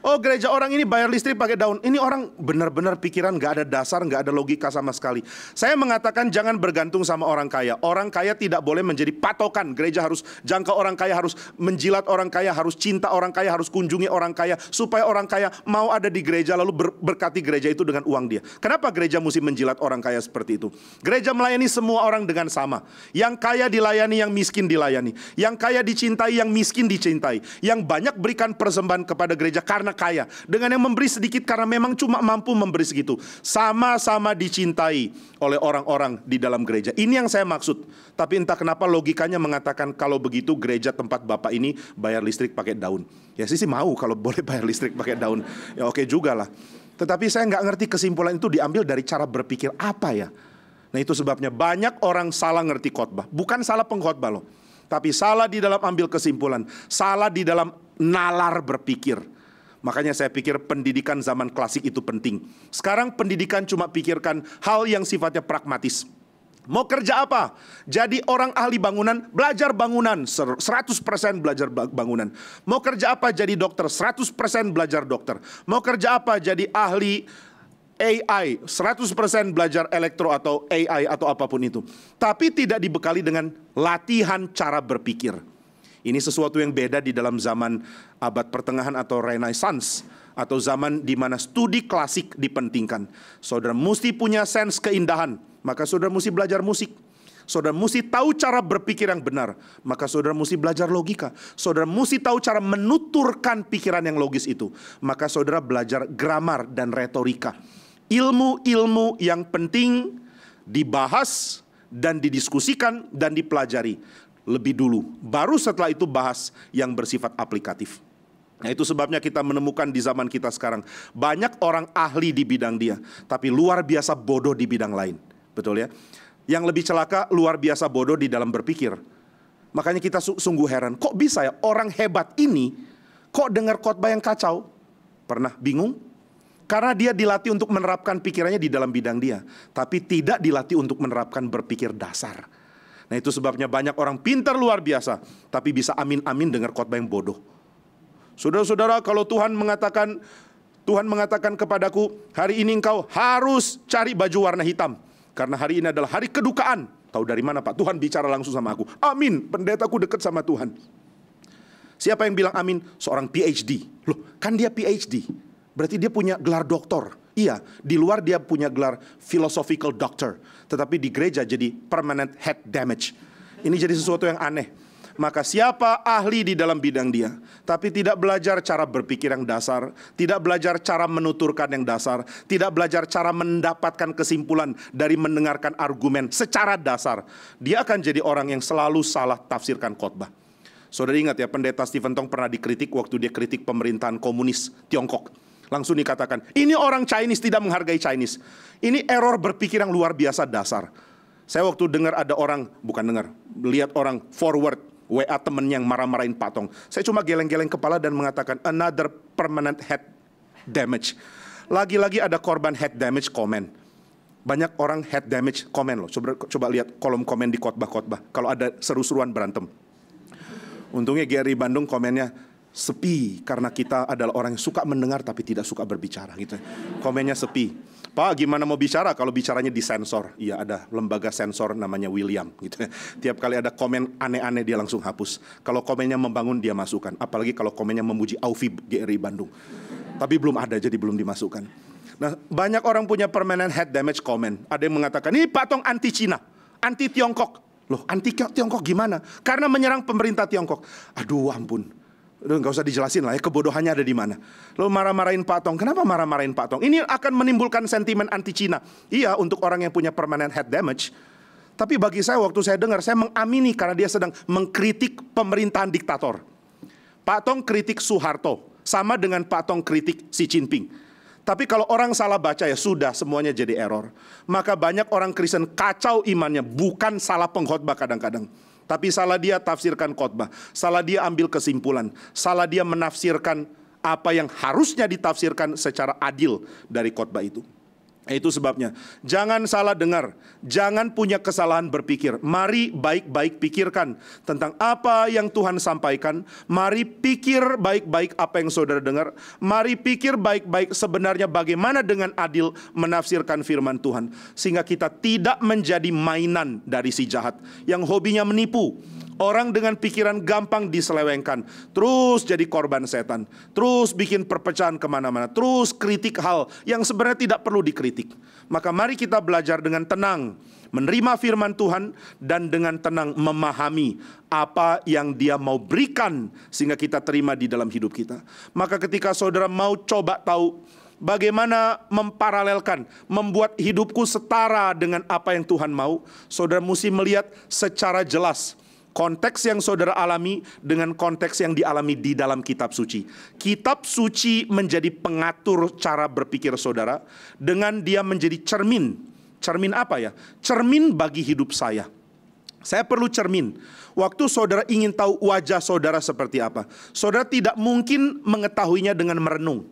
Oh, gereja orang ini bayar listrik pakai daun. Ini orang benar-benar pikiran gak ada dasar, gak ada logika sama sekali. Saya mengatakan jangan bergantung sama orang kaya. Orang kaya tidak boleh menjadi patokan. Gereja harus jangka orang kaya, harus menjilat orang kaya, harus cinta orang kaya, harus kunjungi orang kaya. Supaya orang kaya mau ada di gereja lalu ber berkati gereja itu dengan uang dia. Kenapa gereja mesti menjilat orang kaya seperti itu? Gereja melayani semua orang dengan sama. Yang kaya dilayani, yang miskin dilayani. Yang kaya dicintai, yang miskin dicintai. Yang banyak berikan persembahan kepada gereja karena kaya, dengan yang memberi sedikit karena memang cuma mampu memberi segitu. Sama-sama dicintai oleh orang-orang di dalam gereja. Ini yang saya maksud. Tapi entah kenapa logikanya mengatakan kalau begitu gereja tempat Bapak ini bayar listrik pakai daun. Ya sih, sih mau kalau boleh bayar listrik pakai daun. Ya oke juga lah. Tetapi saya nggak ngerti kesimpulan itu diambil dari cara berpikir apa ya. Nah itu sebabnya banyak orang salah ngerti khotbah. Bukan salah pengkhotbah loh. Tapi salah di dalam ambil kesimpulan. Salah di dalam nalar berpikir. Makanya saya pikir pendidikan zaman klasik itu penting. Sekarang pendidikan cuma pikirkan hal yang sifatnya pragmatis. Mau kerja apa? Jadi orang ahli bangunan, belajar bangunan. seratus persen belajar bangunan. Mau kerja apa? Jadi dokter. seratus persen belajar dokter. Mau kerja apa? Jadi ahli A I. seratus persen belajar elektro atau A I atau apapun itu. Tapi tidak dibekali dengan latihan cara berpikir. Ini sesuatu yang beda di dalam zaman abad pertengahan atau Renaissance, atau zaman di mana studi klasik dipentingkan. Saudara mesti punya sense keindahan, maka saudara mesti belajar musik. Saudara mesti tahu cara berpikir yang benar, maka saudara mesti belajar logika. Saudara mesti tahu cara menuturkan pikiran yang logis itu, maka saudara belajar gramar dan retorika. Ilmu-ilmu yang penting dibahas dan didiskusikan dan dipelajari lebih dulu, baru setelah itu bahas yang bersifat aplikatif. Nah itu sebabnya kita menemukan di zaman kita sekarang banyak orang ahli di bidang dia, tapi luar biasa bodoh di bidang lain. Betul ya? Yang lebih celaka luar biasa bodoh di dalam berpikir. Makanya kita sungguh heran, kok bisa ya orang hebat ini kok dengar khotbah yang kacau? Pernah bingung? Karena dia dilatih untuk menerapkan pikirannya di dalam bidang dia, tapi tidak dilatih untuk menerapkan berpikir dasar. Nah itu sebabnya banyak orang pintar luar biasa, tapi bisa amin-amin dengar khotbah yang bodoh. Saudara-saudara, kalau Tuhan mengatakan, Tuhan mengatakan kepadaku, hari ini engkau harus cari baju warna hitam, karena hari ini adalah hari kedukaan. Tahu dari mana Pak? Tuhan bicara langsung sama aku. Amin, pendetaku dekat sama Tuhan. Siapa yang bilang amin? Seorang P H D. Loh, kan dia P H D. Berarti dia punya gelar doktor. Iya, di luar dia punya gelar philosophical doctor, tetapi di gereja jadi permanent head damage. Ini jadi sesuatu yang aneh. Maka siapa ahli di dalam bidang dia, tapi tidak belajar cara berpikir yang dasar, tidak belajar cara menuturkan yang dasar, tidak belajar cara mendapatkan kesimpulan dari mendengarkan argumen secara dasar, dia akan jadi orang yang selalu salah tafsirkan khotbah. Saudara ingat ya, pendeta Stephen Tong pernah dikritik waktu dia kritik pemerintahan komunis Tiongkok. Langsung dikatakan, ini orang Chinese tidak menghargai Chinese. Ini error berpikir yang luar biasa dasar. Saya waktu dengar ada orang, bukan dengar, lihat orang forward W A temennya yang marah-marahin Pak Tong. Saya cuma geleng-geleng kepala dan mengatakan, another permanent head damage. Lagi-lagi ada korban head damage komen. Banyak orang head damage komen loh. Coba, coba lihat kolom komen di khotbah-khotbah. Kalau ada seru-seruan berantem. Untungnya G R I Bandung komennya, sepi karena kita adalah orang yang suka mendengar tapi tidak suka berbicara gitu. Komennya sepi. Pak, gimana mau bicara kalau bicaranya disensor? Iya, ada lembaga sensor namanya William gitu. Tiap kali ada komen aneh-aneh dia langsung hapus. Kalau komennya membangun dia masukkan. Apalagi kalau komennya memuji Aufi G R I Bandung. Tapi belum ada, jadi belum dimasukkan. Nah, banyak orang punya permanent head damage comment. Ada yang mengatakan, ini Pak Tong anti Cina, anti Tiongkok. Loh, anti Tiongkok gimana? Karena menyerang pemerintah Tiongkok. Aduh, ampun. Udah nggak usah dijelasin lah ya, kebodohannya ada di mana. Lo marah-marahin Pak Tong, kenapa marah-marahin Pak Tong? Ini akan menimbulkan sentimen anti-Cina. Iya, untuk orang yang punya permanent head damage. Tapi bagi saya, waktu saya dengar, saya mengamini karena dia sedang mengkritik pemerintahan diktator. Pak Tong kritik Soeharto, sama dengan Pak Tong kritik Xi Jinping. Tapi kalau orang salah baca ya sudah, semuanya jadi error. Maka banyak orang Kristen kacau imannya, bukan salah pengkhotbah kadang-kadang. Tapi salah dia tafsirkan khotbah, salah dia ambil kesimpulan, salah dia menafsirkan apa yang harusnya ditafsirkan secara adil dari khotbah itu. Itu sebabnya, jangan salah dengar, jangan punya kesalahan berpikir. Mari baik-baik pikirkan tentang apa yang Tuhan sampaikan. Mari pikir baik-baik apa yang saudara dengar. Mari pikir baik-baik sebenarnya bagaimana dengan adil menafsirkan firman Tuhan. Sehingga kita tidak menjadi mainan dari si jahat yang hobinya menipu. Orang dengan pikiran gampang diselewengkan, terus jadi korban setan, terus bikin perpecahan kemana-mana, terus kritik hal yang sebenarnya tidak perlu dikritik. Maka mari kita belajar dengan tenang, menerima firman Tuhan, dan dengan tenang memahami apa yang dia mau berikan, sehingga kita terima di dalam hidup kita. Maka ketika saudara mau coba tahu bagaimana memparalelkan, membuat hidupku setara dengan apa yang Tuhan mau, saudara mesti melihat secara jelas konteks yang saudara alami dengan konteks yang dialami di dalam kitab suci. Kitab suci menjadi pengatur cara berpikir saudara, dengan dia menjadi cermin. Cermin apa ya? Cermin bagi hidup saya. Saya perlu cermin. Waktu saudara ingin tahu wajah saudara seperti apa, saudara tidak mungkin mengetahuinya dengan merenung.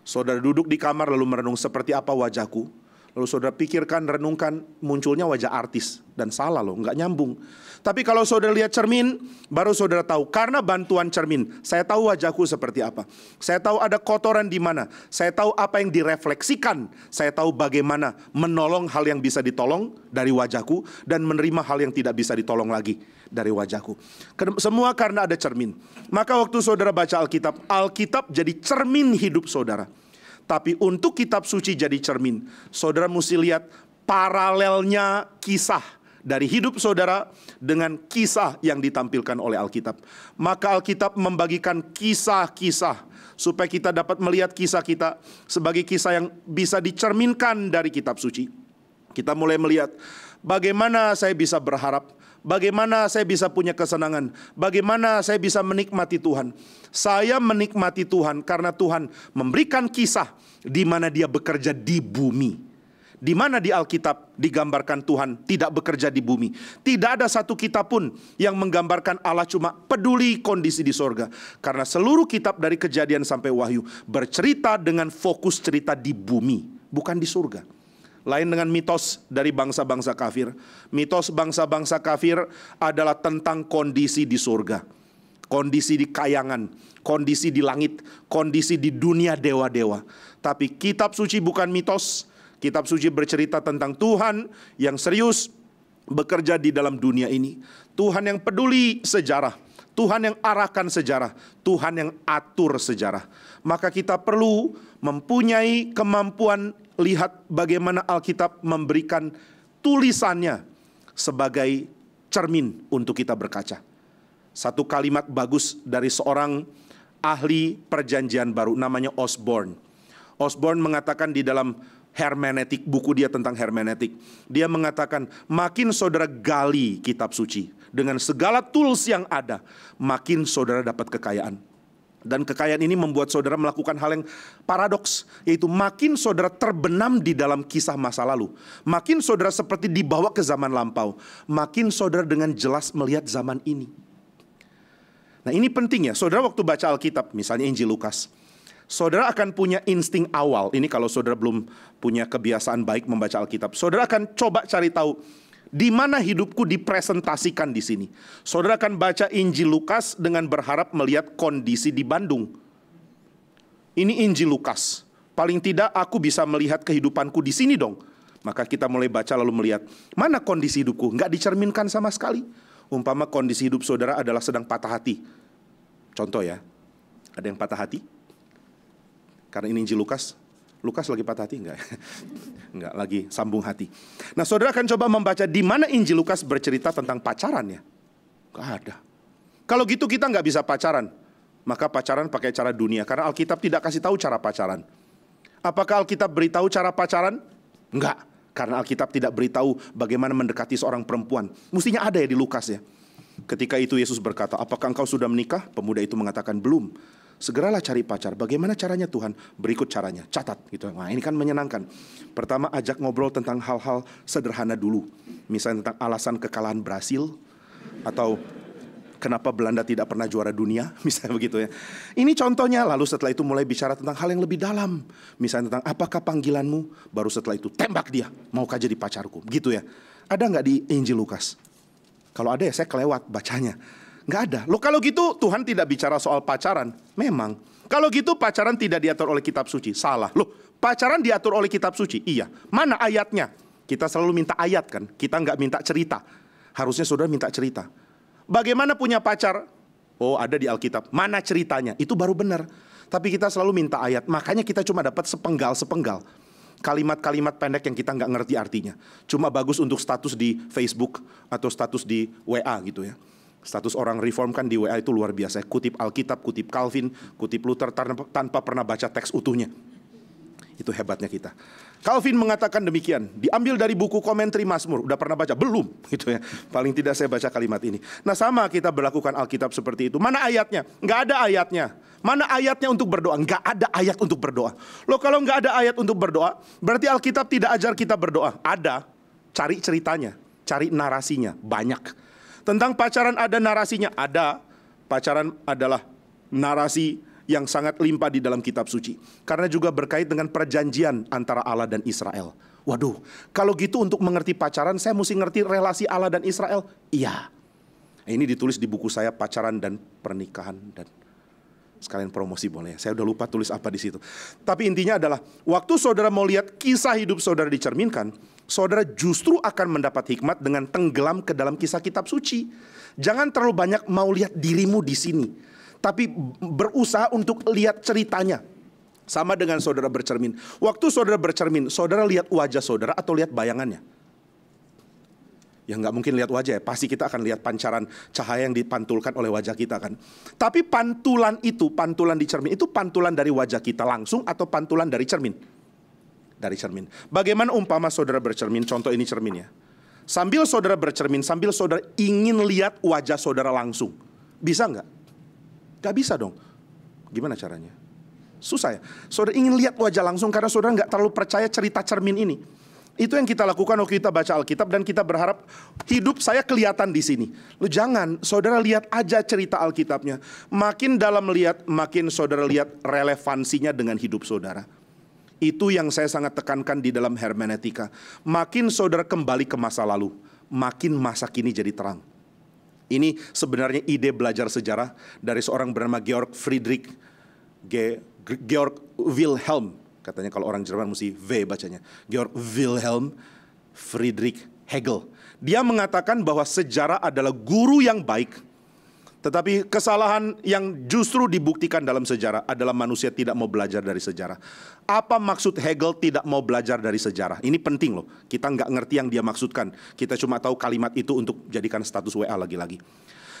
Saudara duduk di kamar lalu merenung, seperti apa wajahku? Lalu saudara pikirkan, renungkan, munculnya wajah artis. Dan salah loh, nggak nyambung. Tapi kalau saudara lihat cermin, baru saudara tahu. Karena bantuan cermin, saya tahu wajahku seperti apa. Saya tahu ada kotoran di mana. Saya tahu apa yang direfleksikan. Saya tahu bagaimana menolong hal yang bisa ditolong dari wajahku. Dan menerima hal yang tidak bisa ditolong lagi dari wajahku. Semua karena ada cermin. Maka waktu saudara baca Alkitab, Alkitab jadi cermin hidup saudara. Tapi untuk kitab suci jadi cermin, saudara mesti lihat paralelnya kisah dari hidup saudara dengan kisah yang ditampilkan oleh Alkitab. Maka Alkitab membagikan kisah-kisah supaya kita dapat melihat kisah kita sebagai kisah yang bisa dicerminkan dari kitab suci. Kita mulai melihat bagaimana saya bisa berharap, bagaimana saya bisa punya kesenangan, bagaimana saya bisa menikmati Tuhan. Saya menikmati Tuhan karena Tuhan memberikan kisah di mana dia bekerja di bumi. Di mana di Alkitab digambarkan Tuhan tidak bekerja di bumi. Tidak ada satu kitab pun yang menggambarkan Allah cuma peduli kondisi di sorga. Karena seluruh kitab dari Kejadian sampai Wahyu bercerita dengan fokus cerita di bumi, bukan di surga. Lain dengan mitos dari bangsa-bangsa kafir. Mitos bangsa-bangsa kafir adalah tentang kondisi di surga, kondisi di kayangan, kondisi di langit, kondisi di dunia dewa-dewa. Tapi kitab suci bukan mitos. Kitab suci bercerita tentang Tuhan yang serius bekerja di dalam dunia ini. Tuhan yang peduli sejarah, Tuhan yang arahkan sejarah, Tuhan yang atur sejarah. Maka kita perlu mempunyai kemampuan lihat bagaimana Alkitab memberikan tulisannya sebagai cermin untuk kita berkaca. Satu kalimat bagus dari seorang ahli perjanjian baru, namanya Osborne. Osborne mengatakan di dalam hermeneutik, buku dia tentang hermeneutik, dia mengatakan makin saudara gali kitab suci dengan segala tools yang ada, makin saudara dapat kekayaan. Dan kekayaan ini membuat saudara melakukan hal yang paradoks, yaitu makin saudara terbenam di dalam kisah masa lalu, makin saudara seperti dibawa ke zaman lampau, makin saudara dengan jelas melihat zaman ini. Nah, ini penting ya, saudara waktu baca Alkitab, misalnya Injil Lukas, saudara akan punya insting awal. Ini kalau saudara belum punya kebiasaan baik membaca Alkitab, saudara akan coba cari tahu di mana hidupku dipresentasikan di sini. Saudara akan baca Injil Lukas dengan berharap melihat kondisi di Bandung. Ini Injil Lukas. Paling tidak aku bisa melihat kehidupanku di sini dong. Maka kita mulai baca lalu melihat, mana kondisi hidupku? Nggak dicerminkan sama sekali. Umpama kondisi hidup saudara adalah sedang patah hati. Contoh ya, ada yang patah hati? Karena ini Injil Lukas. Lukas lagi patah hati enggak? Enggak, lagi sambung hati. Nah, saudara akan coba membaca di mana Injil Lukas bercerita tentang pacarannya. Enggak ada. Kalau gitu kita nggak bisa pacaran. Maka pacaran pakai cara dunia. Karena Alkitab tidak kasih tahu cara pacaran. Apakah Alkitab beritahu cara pacaran? Enggak. Karena Alkitab tidak beritahu bagaimana mendekati seorang perempuan. Mestinya ada ya di Lukas ya. Ketika itu Yesus berkata, apakah engkau sudah menikah? Pemuda itu mengatakan, belum. Segeralah cari pacar. Bagaimana caranya Tuhan? Berikut caranya. Catat gitu. Nah, ini kan menyenangkan. Pertama, ajak ngobrol tentang hal-hal sederhana dulu. Misalnya tentang alasan kekalahan Brasil atau kenapa Belanda tidak pernah juara dunia, misalnya begitu ya. Ini contohnya. Lalu setelah itu mulai bicara tentang hal yang lebih dalam. Misalnya tentang apakah panggilanmu? Baru setelah itu tembak dia. Maukah jadi pacarku? Begitu ya. Ada nggak di Injil Lukas? Kalau ada ya saya kelewat bacanya. Nggak ada. Loh kalau gitu Tuhan tidak bicara soal pacaran. Memang. Kalau gitu pacaran tidak diatur oleh kitab suci. Salah. Loh pacaran diatur oleh kitab suci? Iya. Mana ayatnya? Kita selalu minta ayat kan. Kita nggak minta cerita. Harusnya saudara minta cerita. Bagaimana punya pacar? Oh ada di Alkitab. Mana ceritanya? Itu baru benar. Tapi kita selalu minta ayat. Makanya kita cuma dapat sepenggal-sepenggal. Kalimat-kalimat pendek yang kita nggak ngerti artinya. Cuma bagus untuk status di Facebook atau status di W A gitu ya. Status orang reform kan di W A itu luar biasa. Kutip Alkitab, kutip Calvin, kutip Luther tanpa, tanpa pernah baca teks utuhnya. Itu hebatnya kita. Calvin mengatakan demikian. Diambil dari buku komentari Mazmur. Udah pernah baca? Belum. Gitu ya. Paling tidak saya baca kalimat ini. Nah sama kita berlakukan Alkitab seperti itu. Mana ayatnya? Nggak ada ayatnya. Mana ayatnya untuk berdoa? Nggak ada ayat untuk berdoa. Loh kalau nggak ada ayat untuk berdoa, berarti Alkitab tidak ajar kita berdoa. Ada. Cari ceritanya. Cari narasinya. Banyak. Tentang pacaran ada narasinya, ada. Pacaran adalah narasi yang sangat limpah di dalam kitab suci. Karena juga berkait dengan perjanjian antara Allah dan Israel. Waduh, kalau gitu untuk mengerti pacaran saya mesti ngerti relasi Allah dan Israel? Iya. Ini ditulis di buku saya Pacaran dan Pernikahan dan sekalian promosi boleh ya. Saya udah lupa tulis apa di situ. Tapi intinya adalah waktu saudara mau lihat kisah hidup saudara dicerminkan, saudara justru akan mendapat hikmat dengan tenggelam ke dalam kisah kitab suci. Jangan terlalu banyak mau lihat dirimu di sini, tapi berusaha untuk lihat ceritanya. Sama dengan saudara bercermin. Waktu saudara bercermin, saudara lihat wajah saudara atau lihat bayangannya? Ya nggak mungkin lihat wajah ya, pasti kita akan lihat pancaran cahaya yang dipantulkan oleh wajah kita kan. Tapi pantulan itu, pantulan di cermin, itu pantulan dari wajah kita langsung atau pantulan dari cermin? Dari cermin. Bagaimana umpama saudara bercermin, contoh ini cermin ya. Sambil saudara bercermin, sambil saudara ingin lihat wajah saudara langsung. Bisa nggak? Nggak bisa dong. Gimana caranya? Susah ya. Saudara ingin lihat wajah langsung karena saudara nggak terlalu percaya cerita cermin ini. Itu yang kita lakukan waktu kita baca Alkitab dan kita berharap hidup saya kelihatan di sini. Lu jangan, saudara lihat aja cerita Alkitabnya. Makin dalam lihat, makin saudara lihat relevansinya dengan hidup saudara. Itu yang saya sangat tekankan di dalam hermeneutika. Makin saudara kembali ke masa lalu, makin masa kini jadi terang. Ini sebenarnya ide belajar sejarah dari seorang bernama Georg Friedrich Ge, Georg Wilhelm. Katanya kalau orang Jerman mesti V bacanya. Georg Wilhelm Friedrich Hegel. Dia mengatakan bahwa sejarah adalah guru yang baik. Tetapi kesalahan yang justru dibuktikan dalam sejarah adalah manusia tidak mau belajar dari sejarah. Apa maksud Hegel tidak mau belajar dari sejarah? Ini penting loh. Kita nggak ngerti yang dia maksudkan. Kita cuma tahu kalimat itu untuk jadikan status W A lagi-lagi.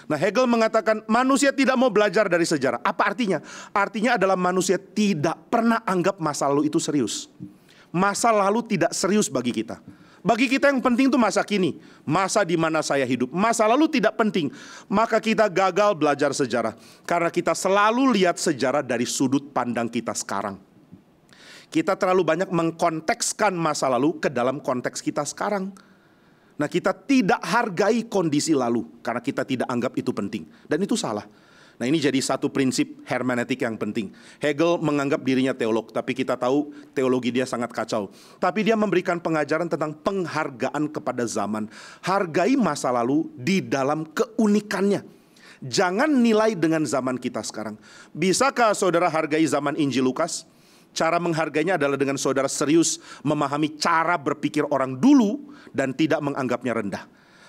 Nah Hegel mengatakan manusia tidak mau belajar dari sejarah. Apa artinya? Artinya adalah manusia tidak pernah anggap masa lalu itu serius. Masa lalu tidak serius bagi kita. Bagi kita yang penting itu masa kini. Masa di mana saya hidup. Masa lalu tidak penting. Maka kita gagal belajar sejarah. Karena kita selalu lihat sejarah dari sudut pandang kita sekarang. Kita terlalu banyak mengkontekskan masa lalu ke dalam konteks kita sekarang. Nah kita tidak hargai kondisi lalu karena kita tidak anggap itu penting. Dan itu salah. Nah ini jadi satu prinsip hermeneutik yang penting. Hegel menganggap dirinya teolog, tapi kita tahu teologi dia sangat kacau. Tapi dia memberikan pengajaran tentang penghargaan kepada zaman. Hargai masa lalu di dalam keunikannya. Jangan nilai dengan zaman kita sekarang. Bisakah saudara hargai zaman Injil Lukas? Cara menghargainya adalah dengan saudara serius memahami cara berpikir orang dulu dan tidak menganggapnya rendah.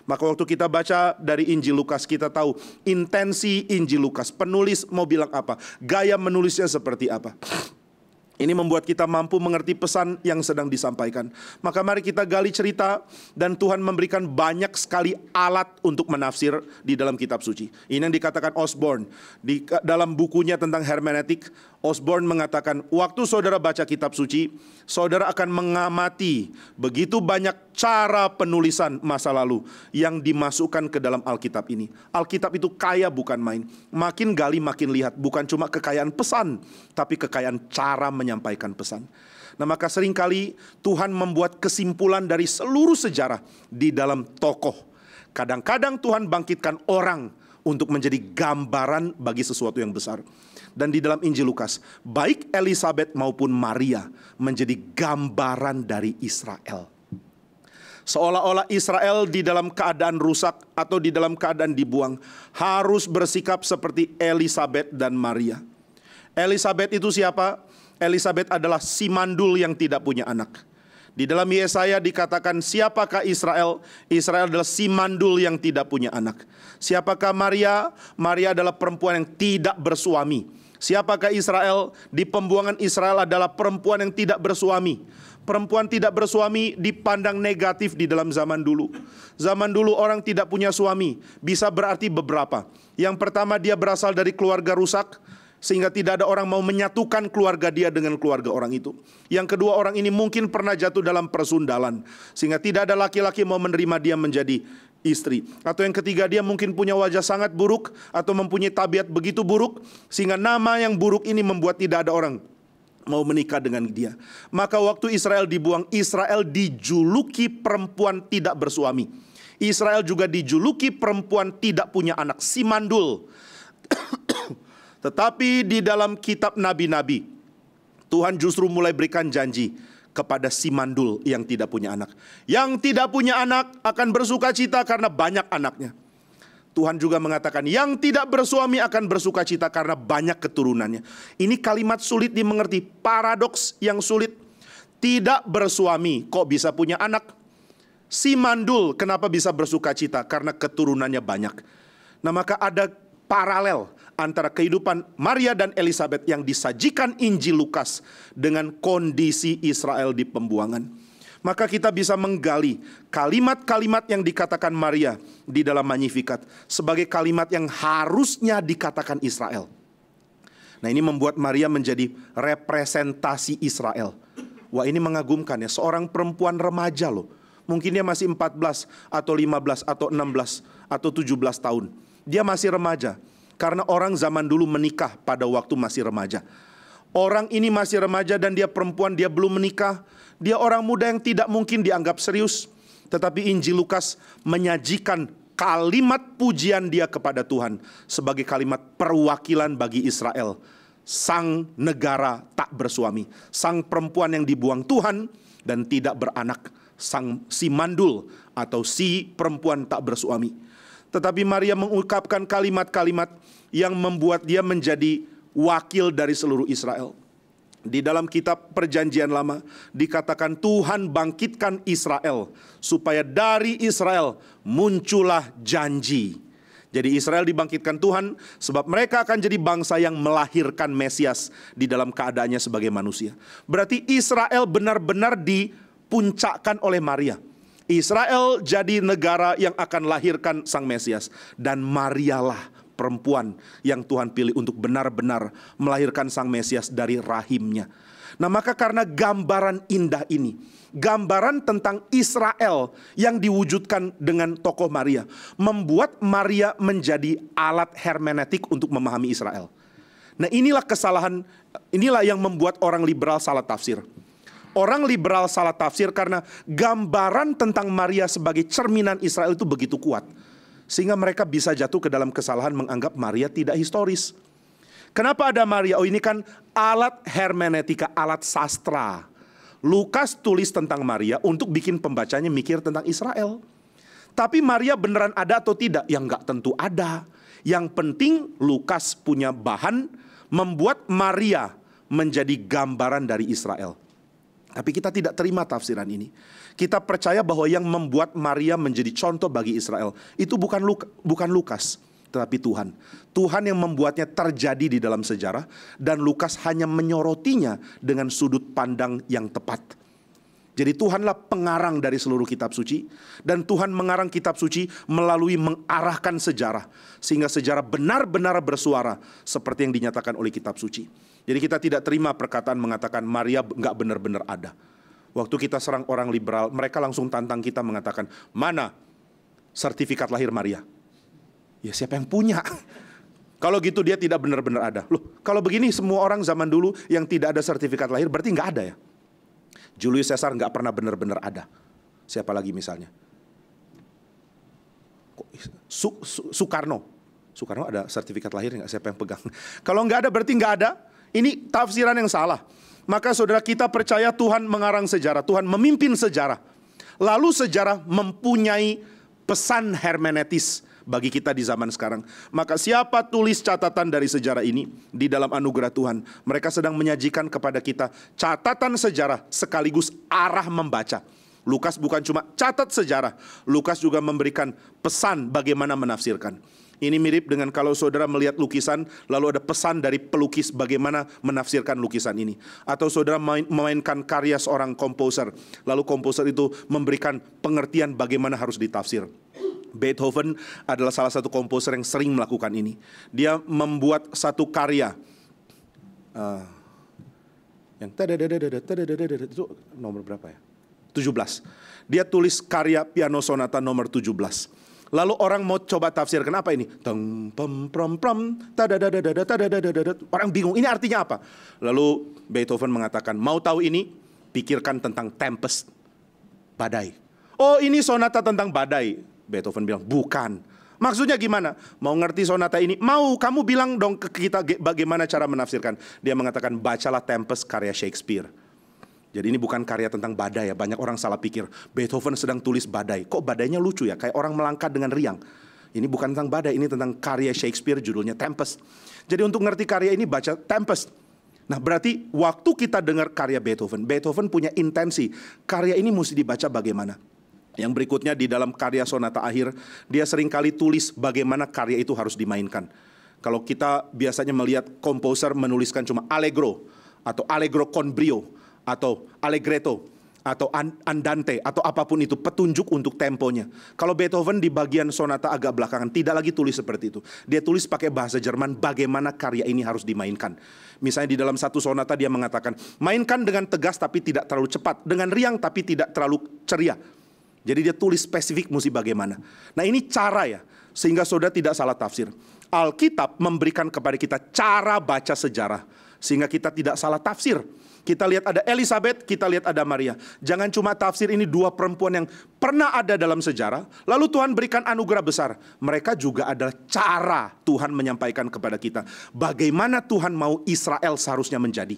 Maka waktu kita baca dari Injil Lukas kita tahu intensi Injil Lukas. Penulis mau bilang apa? Gaya menulisnya seperti apa? Ini membuat kita mampu mengerti pesan yang sedang disampaikan. Maka mari kita gali cerita, dan Tuhan memberikan banyak sekali alat untuk menafsir di dalam kitab suci. Ini yang dikatakan Osborne. Di dalam bukunya tentang hermeneutik, Osborne mengatakan, waktu saudara baca kitab suci, saudara akan mengamati begitu banyak cara penulisan masa lalu yang dimasukkan ke dalam Alkitab ini. Alkitab itu kaya bukan main. Makin gali makin lihat, bukan cuma kekayaan pesan, tapi kekayaan cara menyampaikan. Menyampaikan pesan. Nah, maka seringkali Tuhan membuat kesimpulan dari seluruh sejarah di dalam tokoh. Kadang-kadang Tuhan bangkitkan orang untuk menjadi gambaran bagi sesuatu yang besar. Dan di dalam Injil Lukas, baik Elisabet maupun Maria menjadi gambaran dari Israel. Seolah-olah Israel di dalam keadaan rusak atau di dalam keadaan dibuang harus bersikap seperti Elisabet dan Maria. Elisabet itu siapa? Elisabet adalah si mandul yang tidak punya anak. Di dalam Yesaya dikatakan, siapakah Israel? Israel adalah si mandul yang tidak punya anak. Siapakah Maria? Maria adalah perempuan yang tidak bersuami. Siapakah Israel? Di pembuangan Israel adalah perempuan yang tidak bersuami. Perempuan tidak bersuami dipandang negatif di dalam zaman dulu. Zaman dulu orang tidak punya suami bisa berarti beberapa. Yang pertama, dia berasal dari keluarga rusak, sehingga tidak ada orang mau menyatukan keluarga dia dengan keluarga orang itu. Yang kedua, orang ini mungkin pernah jatuh dalam persundalan, sehingga tidak ada laki-laki mau menerima dia menjadi istri. Atau yang ketiga, dia mungkin punya wajah sangat buruk, atau mempunyai tabiat begitu buruk, sehingga nama yang buruk ini membuat tidak ada orang mau menikah dengan dia. Maka waktu Israel dibuang, Israel dijuluki perempuan tidak bersuami. Israel juga dijuluki perempuan tidak punya anak, si mandul. Tetapi di dalam kitab nabi-nabi, Tuhan justru mulai berikan janji kepada si mandul yang tidak punya anak. Yang tidak punya anak akan bersuka cita karena banyak anaknya. Tuhan juga mengatakan, yang tidak bersuami akan bersuka cita karena banyak keturunannya. Ini kalimat sulit dimengerti, paradoks yang sulit. Tidak bersuami kok bisa punya anak? Si mandul kenapa bisa bersuka cita? Karena keturunannya banyak. Nah, maka ada paralel antara kehidupan Maria dan Elisabet yang disajikan Injil Lukas dengan kondisi Israel di pembuangan. Maka kita bisa menggali kalimat-kalimat yang dikatakan Maria di dalam Magnificat sebagai kalimat yang harusnya dikatakan Israel. Nah, ini membuat Maria menjadi representasi Israel. Wah, ini mengagumkan ya, seorang perempuan remaja loh. Mungkin dia masih empat belas atau lima belas atau enam belas atau tujuh belas tahun. Dia masih remaja. Karena orang zaman dulu menikah pada waktu masih remaja. Orang ini masih remaja dan dia perempuan, dia belum menikah. Dia orang muda yang tidak mungkin dianggap serius. Tetapi Injil Lukas menyajikan kalimat pujian dia kepada Tuhan sebagai kalimat perwakilan bagi Israel. Sang negara tak bersuami, sang perempuan yang dibuang Tuhan dan tidak beranak, sang si mandul atau si perempuan tak bersuami. Tetapi Maria mengungkapkan kalimat-kalimat yang membuat dia menjadi wakil dari seluruh Israel. Di dalam kitab Perjanjian Lama dikatakan Tuhan bangkitkan Israel supaya dari Israel muncullah janji. Jadi Israel dibangkitkan Tuhan sebab mereka akan jadi bangsa yang melahirkan Mesias di dalam keadaannya sebagai manusia. Berarti Israel benar-benar dipuncakkan oleh Maria. Israel jadi negara yang akan lahirkan Sang Mesias. Dan Marialah perempuan yang Tuhan pilih untuk benar-benar melahirkan Sang Mesias dari rahimnya. Nah, maka karena gambaran indah ini, gambaran tentang Israel yang diwujudkan dengan tokoh Maria, membuat Maria menjadi alat hermeneutik untuk memahami Israel. Nah, inilah kesalahan, inilah yang membuat orang liberal salah tafsir. Orang liberal salah tafsir karena gambaran tentang Maria sebagai cerminan Israel itu begitu kuat. Sehingga mereka bisa jatuh ke dalam kesalahan menganggap Maria tidak historis. Kenapa ada Maria? Oh, ini kan alat hermeneutika, alat sastra. Lukas tulis tentang Maria untuk bikin pembacanya mikir tentang Israel. Tapi Maria beneran ada atau tidak? Ya nggak tentu ada. Yang penting Lukas punya bahan membuat Maria menjadi gambaran dari Israel. Tapi kita tidak terima tafsiran ini. Kita percaya bahwa yang membuat Maria menjadi contoh bagi Israel itu bukan Luka, bukan Lukas, tetapi Tuhan. Tuhan yang membuatnya terjadi di dalam sejarah, dan Lukas hanya menyorotinya dengan sudut pandang yang tepat. Jadi Tuhanlah pengarang dari seluruh kitab suci, dan Tuhan mengarang kitab suci melalui mengarahkan sejarah, sehingga sejarah benar-benar bersuara seperti yang dinyatakan oleh kitab suci. Jadi kita tidak terima perkataan mengatakan Maria nggak benar-benar ada. Waktu kita serang orang liberal, mereka langsung tantang kita mengatakan, mana sertifikat lahir Maria? Ya siapa yang punya? Kalau gitu dia tidak benar-benar ada. Loh, kalau begini semua orang zaman dulu yang tidak ada sertifikat lahir berarti nggak ada ya? Julius Caesar nggak pernah benar-benar ada. Siapa lagi misalnya? Su, Su, Soekarno. Soekarno ada sertifikat lahir nggak? Siapa yang pegang? Kalau nggak ada berarti nggak ada. Ini tafsiran yang salah. Maka saudara, kita percaya Tuhan mengarang sejarah. Tuhan memimpin sejarah. Lalu sejarah mempunyai pesan hermeneutis bagi kita di zaman sekarang. Maka siapa tulis catatan dari sejarah ini? Di dalam anugerah Tuhan, mereka sedang menyajikan kepada kita catatan sejarah sekaligus arah membaca. Lukas bukan cuma catat sejarah, Lukas juga memberikan pesan bagaimana menafsirkan. Ini mirip dengan kalau saudara melihat lukisan, lalu ada pesan dari pelukis bagaimana menafsirkan lukisan ini. Atau saudara main, memainkan karya seorang komposer, lalu komposer itu memberikan pengertian bagaimana harus ditafsir. Beethoven adalah salah satu komposer yang sering melakukan ini. Dia membuat satu karya uh, yang itu nomor berapa ya? tujuh belas. Dia tulis karya piano sonata nomor tujuh belas. Lalu orang mau coba tafsirkan apa ini? Teng pem prom prom tadadadadada tadadadadada. Orang bingung, ini artinya apa? Lalu Beethoven mengatakan, "Mau tahu ini? Pikirkan tentang tempest, badai." Oh, ini sonata tentang badai. Beethoven bilang, "Bukan." Maksudnya gimana? Mau ngerti sonata ini? Mau, kamu bilang dong ke kita bagaimana cara menafsirkan. Dia mengatakan, "Bacalah Tempest karya Shakespeare." Jadi ini bukan karya tentang badai ya, banyak orang salah pikir. Beethoven sedang tulis badai, kok badainya lucu ya, kayak orang melangkat dengan riang. Ini bukan tentang badai, ini tentang karya Shakespeare judulnya Tempest. Jadi untuk ngerti karya ini baca Tempest. Nah berarti waktu kita dengar karya Beethoven, Beethoven punya intensi, karya ini mesti dibaca bagaimana. Yang berikutnya di dalam karya sonata akhir, dia seringkali tulis bagaimana karya itu harus dimainkan. Kalau kita biasanya melihat komposer menuliskan cuma Allegro, atau Allegro con brio, atau allegretto, atau andante, atau apapun itu, petunjuk untuk temponya. Kalau Beethoven di bagian sonata agak belakangan, tidak lagi tulis seperti itu. Dia tulis pakai bahasa Jerman bagaimana karya ini harus dimainkan. Misalnya di dalam satu sonata dia mengatakan, mainkan dengan tegas tapi tidak terlalu cepat, dengan riang tapi tidak terlalu ceria. Jadi dia tulis spesifik mesti bagaimana. Nah ini cara ya, sehingga saudara tidak salah tafsir. Alkitab memberikan kepada kita cara baca sejarah, sehingga kita tidak salah tafsir. Kita lihat ada Elisabet, kita lihat ada Maria. Jangan cuma tafsir ini dua perempuan yang pernah ada dalam sejarah, lalu Tuhan berikan anugerah besar. Mereka juga adalah cara Tuhan menyampaikan kepada kita bagaimana Tuhan mau Israel seharusnya menjadi.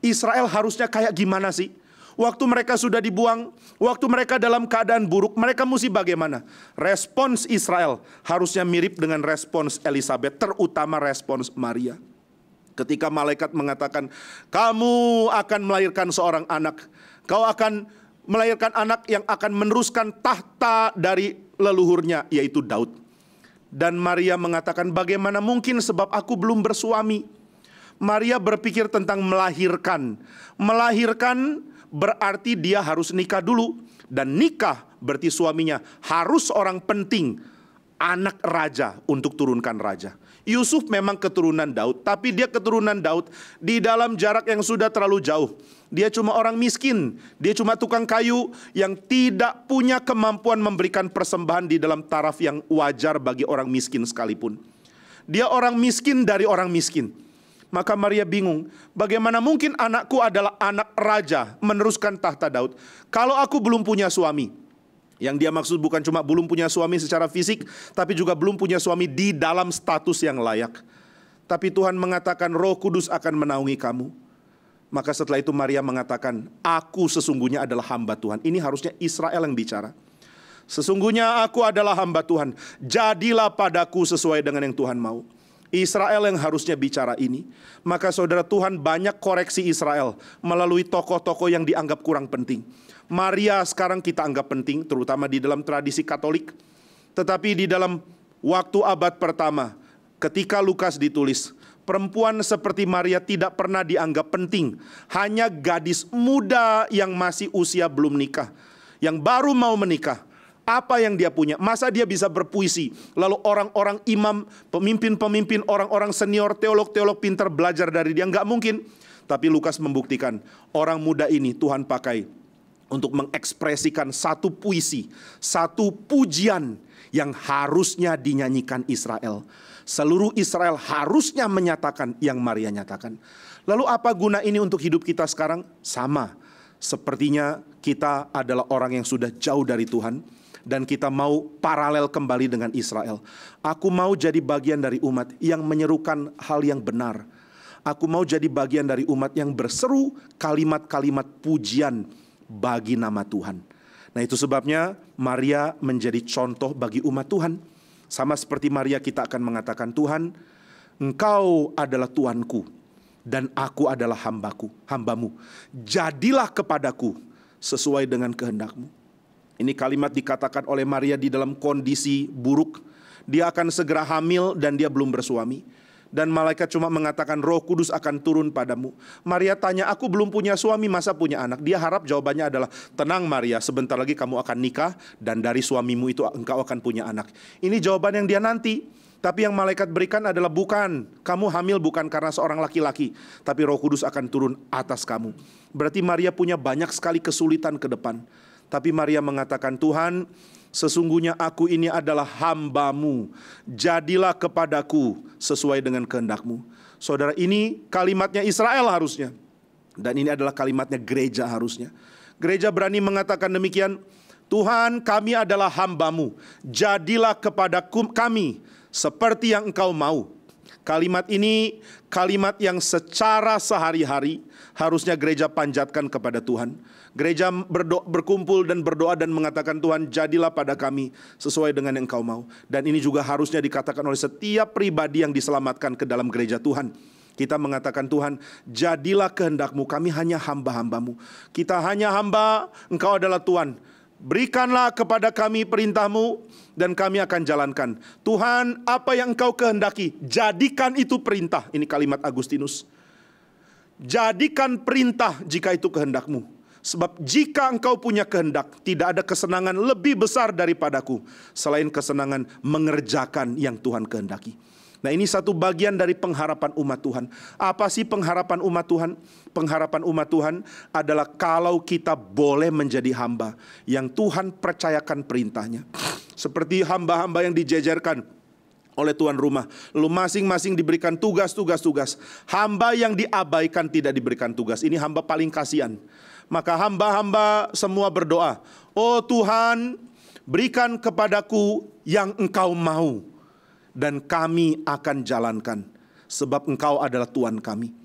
Israel harusnya kayak gimana sih? Waktu mereka sudah dibuang, waktu mereka dalam keadaan buruk, mereka mesti bagaimana? Respons Israel harusnya mirip dengan respons Elisabet, terutama respons Maria. Ketika malaikat mengatakan, kamu akan melahirkan seorang anak. Kau akan melahirkan anak yang akan meneruskan tahta dari leluhurnya, yaitu Daud. Dan Maria mengatakan, bagaimana mungkin sebab aku belum bersuami. Maria berpikir tentang melahirkan. Melahirkan berarti dia harus nikah dulu. Dan nikah berarti suaminya harus orang penting, anak raja untuk turunkan raja. Yusuf memang keturunan Daud, tapi dia keturunan Daud di dalam jarak yang sudah terlalu jauh. Dia cuma orang miskin, dia cuma tukang kayu yang tidak punya kemampuan memberikan persembahan di dalam taraf yang wajar bagi orang miskin sekalipun. Dia orang miskin dari orang miskin. Maka Maria bingung, bagaimana mungkin anakku adalah anak raja meneruskan tahta Daud kalau aku belum punya suami. Yang dia maksud bukan cuma belum punya suami secara fisik, tapi juga belum punya suami di dalam status yang layak. Tapi Tuhan mengatakan Roh Kudus akan menaungi kamu. Maka setelah itu Maria mengatakan, aku sesungguhnya adalah hamba Tuhan. Ini harusnya Israel yang bicara. Sesungguhnya aku adalah hamba Tuhan, jadilah padaku sesuai dengan yang Tuhan mau. Israel yang harusnya bicara ini. Maka saudara, Tuhan banyak koreksi Israel melalui tokoh-tokoh yang dianggap kurang penting. Maria sekarang kita anggap penting, terutama di dalam tradisi Katolik. Tetapi di dalam waktu abad pertama, ketika Lukas ditulis, perempuan seperti Maria tidak pernah dianggap penting. Hanya gadis muda yang masih usia belum nikah, yang baru mau menikah. Apa yang dia punya? Masa dia bisa berpuisi? Lalu orang-orang imam, pemimpin-pemimpin, orang-orang senior, teolog-teolog pintar belajar dari dia? Nggak mungkin. Tapi Lukas membuktikan, orang muda ini Tuhan pakai untuk mengekspresikan satu puisi, satu pujian yang harusnya dinyanyikan Israel. Seluruh Israel harusnya menyatakan yang Maria nyatakan. Lalu apa guna ini untuk hidup kita sekarang? Sama. Sepertinya kita adalah orang yang sudah jauh dari Tuhan. Dan kita mau paralel kembali dengan Israel. Aku mau jadi bagian dari umat yang menyerukan hal yang benar. Aku mau jadi bagian dari umat yang berseru kalimat-kalimat pujian bagi nama Tuhan. Nah, itu sebabnya Maria menjadi contoh bagi umat Tuhan. Sama seperti Maria, kita akan mengatakan, Tuhan, Engkau adalah Tuanku dan aku adalah hambaku, hambamu. Jadilah kepadaku sesuai dengan kehendakmu. Ini kalimat dikatakan oleh Maria di dalam kondisi buruk. Dia akan segera hamil dan dia belum bersuami. Dan malaikat cuma mengatakan, Roh Kudus akan turun padamu. Maria tanya, aku belum punya suami, masa punya anak? Dia harap jawabannya adalah, tenang Maria, sebentar lagi kamu akan nikah, dan dari suamimu itu engkau akan punya anak. Ini jawaban yang dia nanti. Tapi yang malaikat berikan adalah, bukan, kamu hamil bukan karena seorang laki-laki, tapi Roh Kudus akan turun atas kamu. Berarti Maria punya banyak sekali kesulitan ke depan. Tapi Maria mengatakan, Tuhan, sesungguhnya aku ini adalah hambamu, jadilah kepadaku sesuai dengan kehendakmu. Saudara, ini kalimatnya Israel harusnya. Dan ini adalah kalimatnya gereja harusnya. Gereja berani mengatakan demikian, Tuhan, kami adalah hambamu, jadilah kepadaku kami seperti yang engkau mau. Kalimat ini kalimat yang secara sehari-hari harusnya gereja panjatkan kepada Tuhan. Gereja berdoa, berkumpul dan berdoa dan mengatakan, Tuhan, jadilah pada kami sesuai dengan yang Engkau mau. Dan ini juga harusnya dikatakan oleh setiap pribadi yang diselamatkan ke dalam gereja Tuhan. Kita mengatakan, Tuhan, jadilah kehendakmu, kami hanya hamba-hambamu. Kita hanya hamba, Engkau adalah Tuhan. Berikanlah kepada kami perintahmu dan kami akan jalankan. Tuhan, apa yang engkau kehendaki, jadikan itu perintah. Ini kalimat Agustinus. Jadikan perintah jika itu kehendakmu. Sebab jika engkau punya kehendak, tidak ada kesenangan lebih besar daripadaku, selain kesenangan mengerjakan yang Tuhan kehendaki. Nah, ini satu bagian dari pengharapan umat Tuhan. Apa sih pengharapan umat Tuhan? Pengharapan umat Tuhan adalah kalau kita boleh menjadi hamba yang Tuhan percayakan perintahnya. Seperti hamba-hamba yang dijejerkan oleh tuan rumah. Lalu masing-masing diberikan tugas-tugas-tugas. Hamba yang diabaikan tidak diberikan tugas. Ini hamba paling kasihan. Maka hamba-hamba semua berdoa, oh Tuhan, berikan kepadaku yang engkau mau, dan kami akan jalankan, sebab engkau adalah Tuhan kami.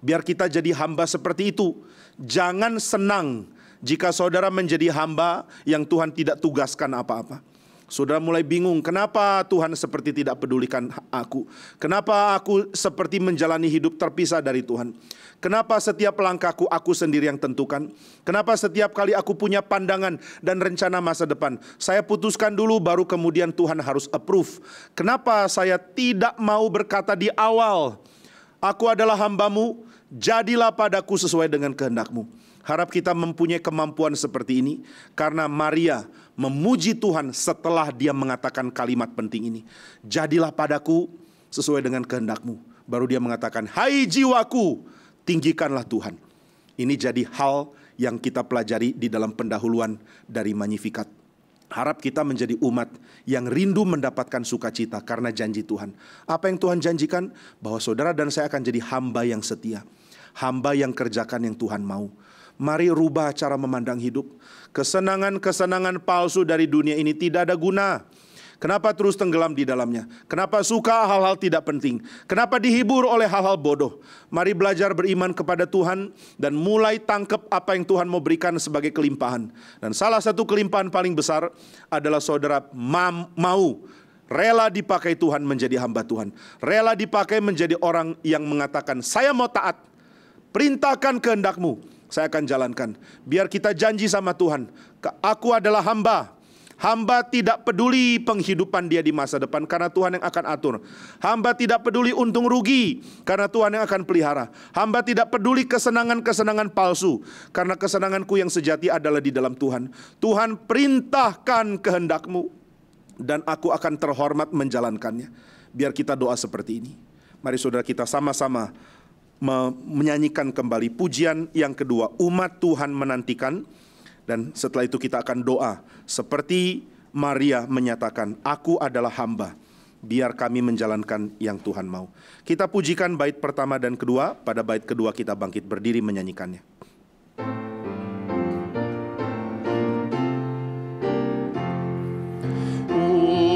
Biar kita jadi hamba seperti itu. Jangan senang jika saudara menjadi hamba yang Tuhan tidak tugaskan apa-apa. Saudara mulai bingung, kenapa Tuhan seperti tidak pedulikan aku? Kenapa aku seperti menjalani hidup terpisah dari Tuhan? Kenapa setiap langkahku aku sendiri yang tentukan? Kenapa setiap kali aku punya pandangan dan rencana masa depan, saya putuskan dulu baru kemudian Tuhan harus approve? Kenapa saya tidak mau berkata di awal, aku adalah hambamu, jadilah padaku sesuai dengan kehendakmu? Harap kita mempunyai kemampuan seperti ini, karena Maria memuji Tuhan setelah dia mengatakan kalimat penting ini. Jadilah padaku sesuai dengan kehendakmu. Baru dia mengatakan, hai jiwaku, tinggikanlah Tuhan. Ini jadi hal yang kita pelajari di dalam pendahuluan dari Magnificat. Harap kita menjadi umat yang rindu mendapatkan sukacita karena janji Tuhan. Apa yang Tuhan janjikan? Bahwa saudara dan saya akan jadi hamba yang setia. Hamba yang kerjakan yang Tuhan mau. Mari rubah cara memandang hidup. Kesenangan-kesenangan palsu dari dunia ini tidak ada guna. Kenapa terus tenggelam di dalamnya? Kenapa suka hal-hal tidak penting? Kenapa dihibur oleh hal-hal bodoh? Mari belajar beriman kepada Tuhan dan mulai tangkap apa yang Tuhan mau berikan sebagai kelimpahan. Dan salah satu kelimpahan paling besar adalah saudara mau rela dipakai Tuhan menjadi hamba Tuhan. Rela dipakai menjadi orang yang mengatakan, saya mau taat, perintahkan kehendakmu, saya akan jalankan. Biar kita janji sama Tuhan, aku adalah hamba. Hamba tidak peduli penghidupan dia di masa depan, karena Tuhan yang akan atur. Hamba tidak peduli untung rugi, karena Tuhan yang akan pelihara. Hamba tidak peduli kesenangan-kesenangan palsu, karena kesenanganku yang sejati adalah di dalam Tuhan. Tuhan, perintahkan kehendakmu, dan aku akan terhormat menjalankannya. Biar kita doa seperti ini. Mari saudara kita sama-sama menyanyikan kembali pujian yang kedua, umat Tuhan menantikan. Dan setelah itu kita akan doa seperti Maria menyatakan, aku adalah hamba, biar kami menjalankan yang Tuhan mau. Kita pujikan bait pertama dan kedua. Pada bait kedua kita bangkit berdiri menyanyikannya.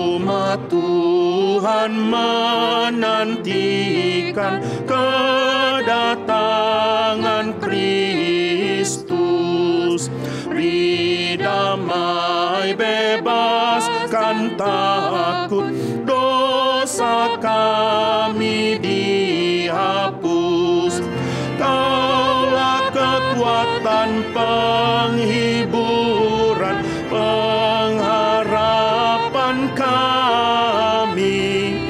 Umat Tuhan menantikan kedatangan Kristus. Beri damai, bebaskan takut, dosa kami dihapus. Kaulah kekuatan, penghiburan, pengharapan kami,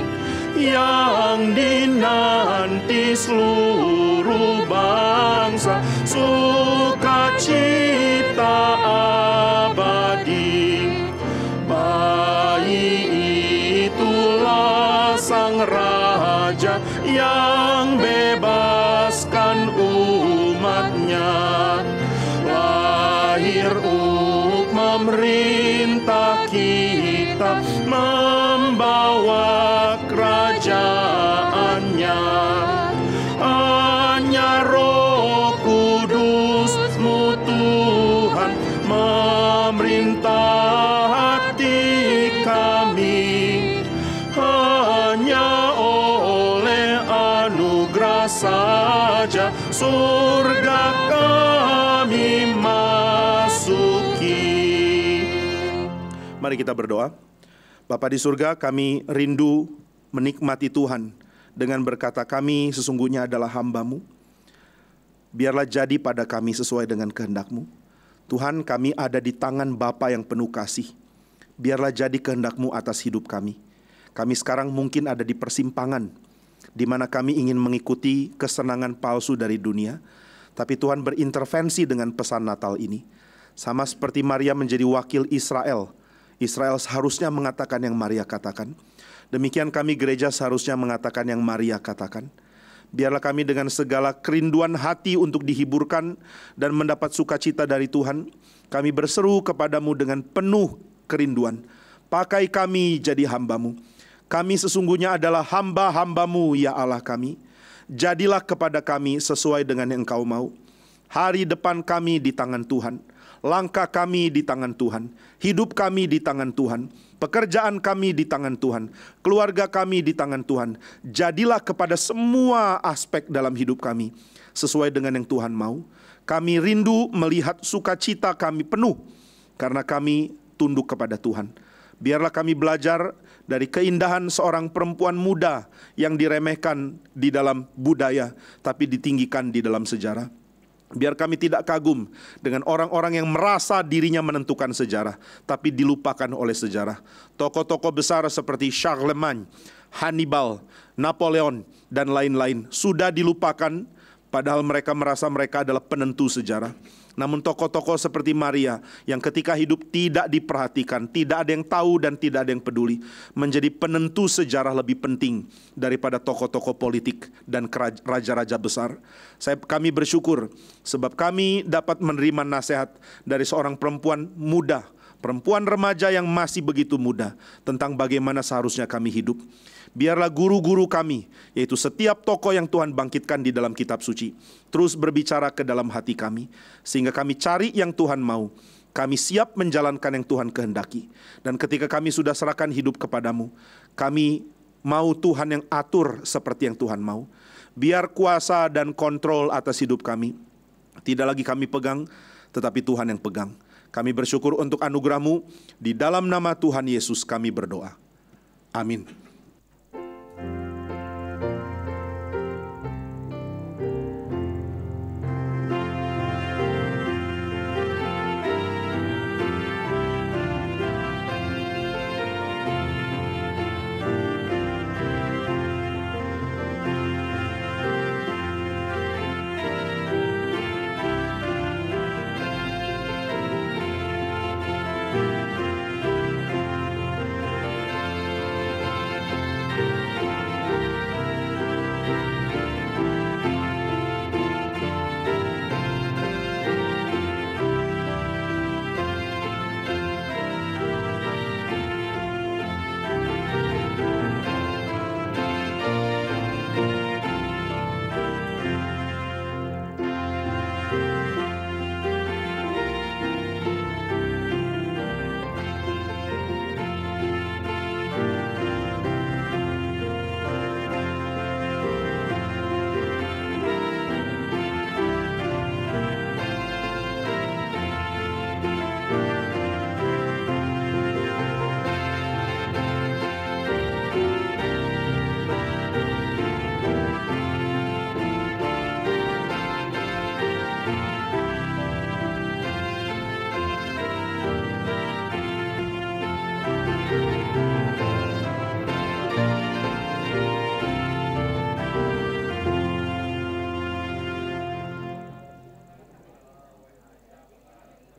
yang dinanti seluruh bangsa, sukacita abadi. Bayi itulah sang raja yang bebaskan umatnya. Lahir untuk memerintah kita, membawa kerajaannya. Hanya Roh Kudus-Mu Tuhan memerintah hati kami, hanya oleh anugerah saja surga kami masuki. Mari kita berdoa. Bapa di surga, kami rindu menikmati Tuhan dengan berkata, kami sesungguhnya adalah hamba-Mu. Biarlah jadi pada kami sesuai dengan kehendak-Mu. Tuhan, kami ada di tangan Bapa yang penuh kasih. Biarlah jadi kehendak-Mu atas hidup kami. Kami sekarang mungkin ada di persimpangan, di mana kami ingin mengikuti kesenangan palsu dari dunia. Tapi Tuhan berintervensi dengan pesan Natal ini. Sama seperti Maria menjadi wakil Israel, Israel seharusnya mengatakan yang Maria katakan. Demikian kami gereja seharusnya mengatakan yang Maria katakan. Biarlah kami dengan segala kerinduan hati untuk dihiburkan dan mendapat sukacita dari Tuhan, kami berseru kepadamu dengan penuh kerinduan. Pakai kami jadi hamba-Mu. Kami sesungguhnya adalah hamba-hamba-Mu, ya Allah kami. Jadilah kepada kami sesuai dengan yang Engkau mau. Hari depan kami di tangan Tuhan. Langkah kami di tangan Tuhan. Hidup kami di tangan Tuhan. Pekerjaan kami di tangan Tuhan. Keluarga kami di tangan Tuhan. Jadilah kepada semua aspek dalam hidup kami sesuai dengan yang Tuhan mau. Kami rindu melihat sukacita kami penuh, karena kami tunduk kepada Tuhan. Biarlah kami belajar dari keindahan seorang perempuan muda yang diremehkan di dalam budaya, tapi ditinggikan di dalam sejarah. Biar kami tidak kagum dengan orang-orang yang merasa dirinya menentukan sejarah, tapi dilupakan oleh sejarah. Tokoh-tokoh besar seperti Charlemagne, Hannibal, Napoleon, dan lain-lain sudah dilupakan, padahal mereka merasa mereka adalah penentu sejarah. Namun tokoh-tokoh seperti Maria yang ketika hidup tidak diperhatikan, tidak ada yang tahu dan tidak ada yang peduli, menjadi penentu sejarah lebih penting daripada tokoh-tokoh politik dan raja-raja besar. Saya, kami bersyukur sebab kami dapat menerima nasihat dari seorang perempuan muda, perempuan remaja yang masih begitu muda, tentang bagaimana seharusnya kami hidup. Biarlah guru-guru kami, yaitu setiap tokoh yang Tuhan bangkitkan di dalam kitab suci, terus berbicara ke dalam hati kami, sehingga kami cari yang Tuhan mau. Kami siap menjalankan yang Tuhan kehendaki. Dan ketika kami sudah serahkan hidup kepadamu, kami mau Tuhan yang atur seperti yang Tuhan mau. Biar kuasa dan kontrol atas hidup kami tidak lagi kami pegang, tetapi Tuhan yang pegang. Kami bersyukur untuk anugerah-Mu. Di dalam nama Tuhan Yesus kami berdoa. Amin.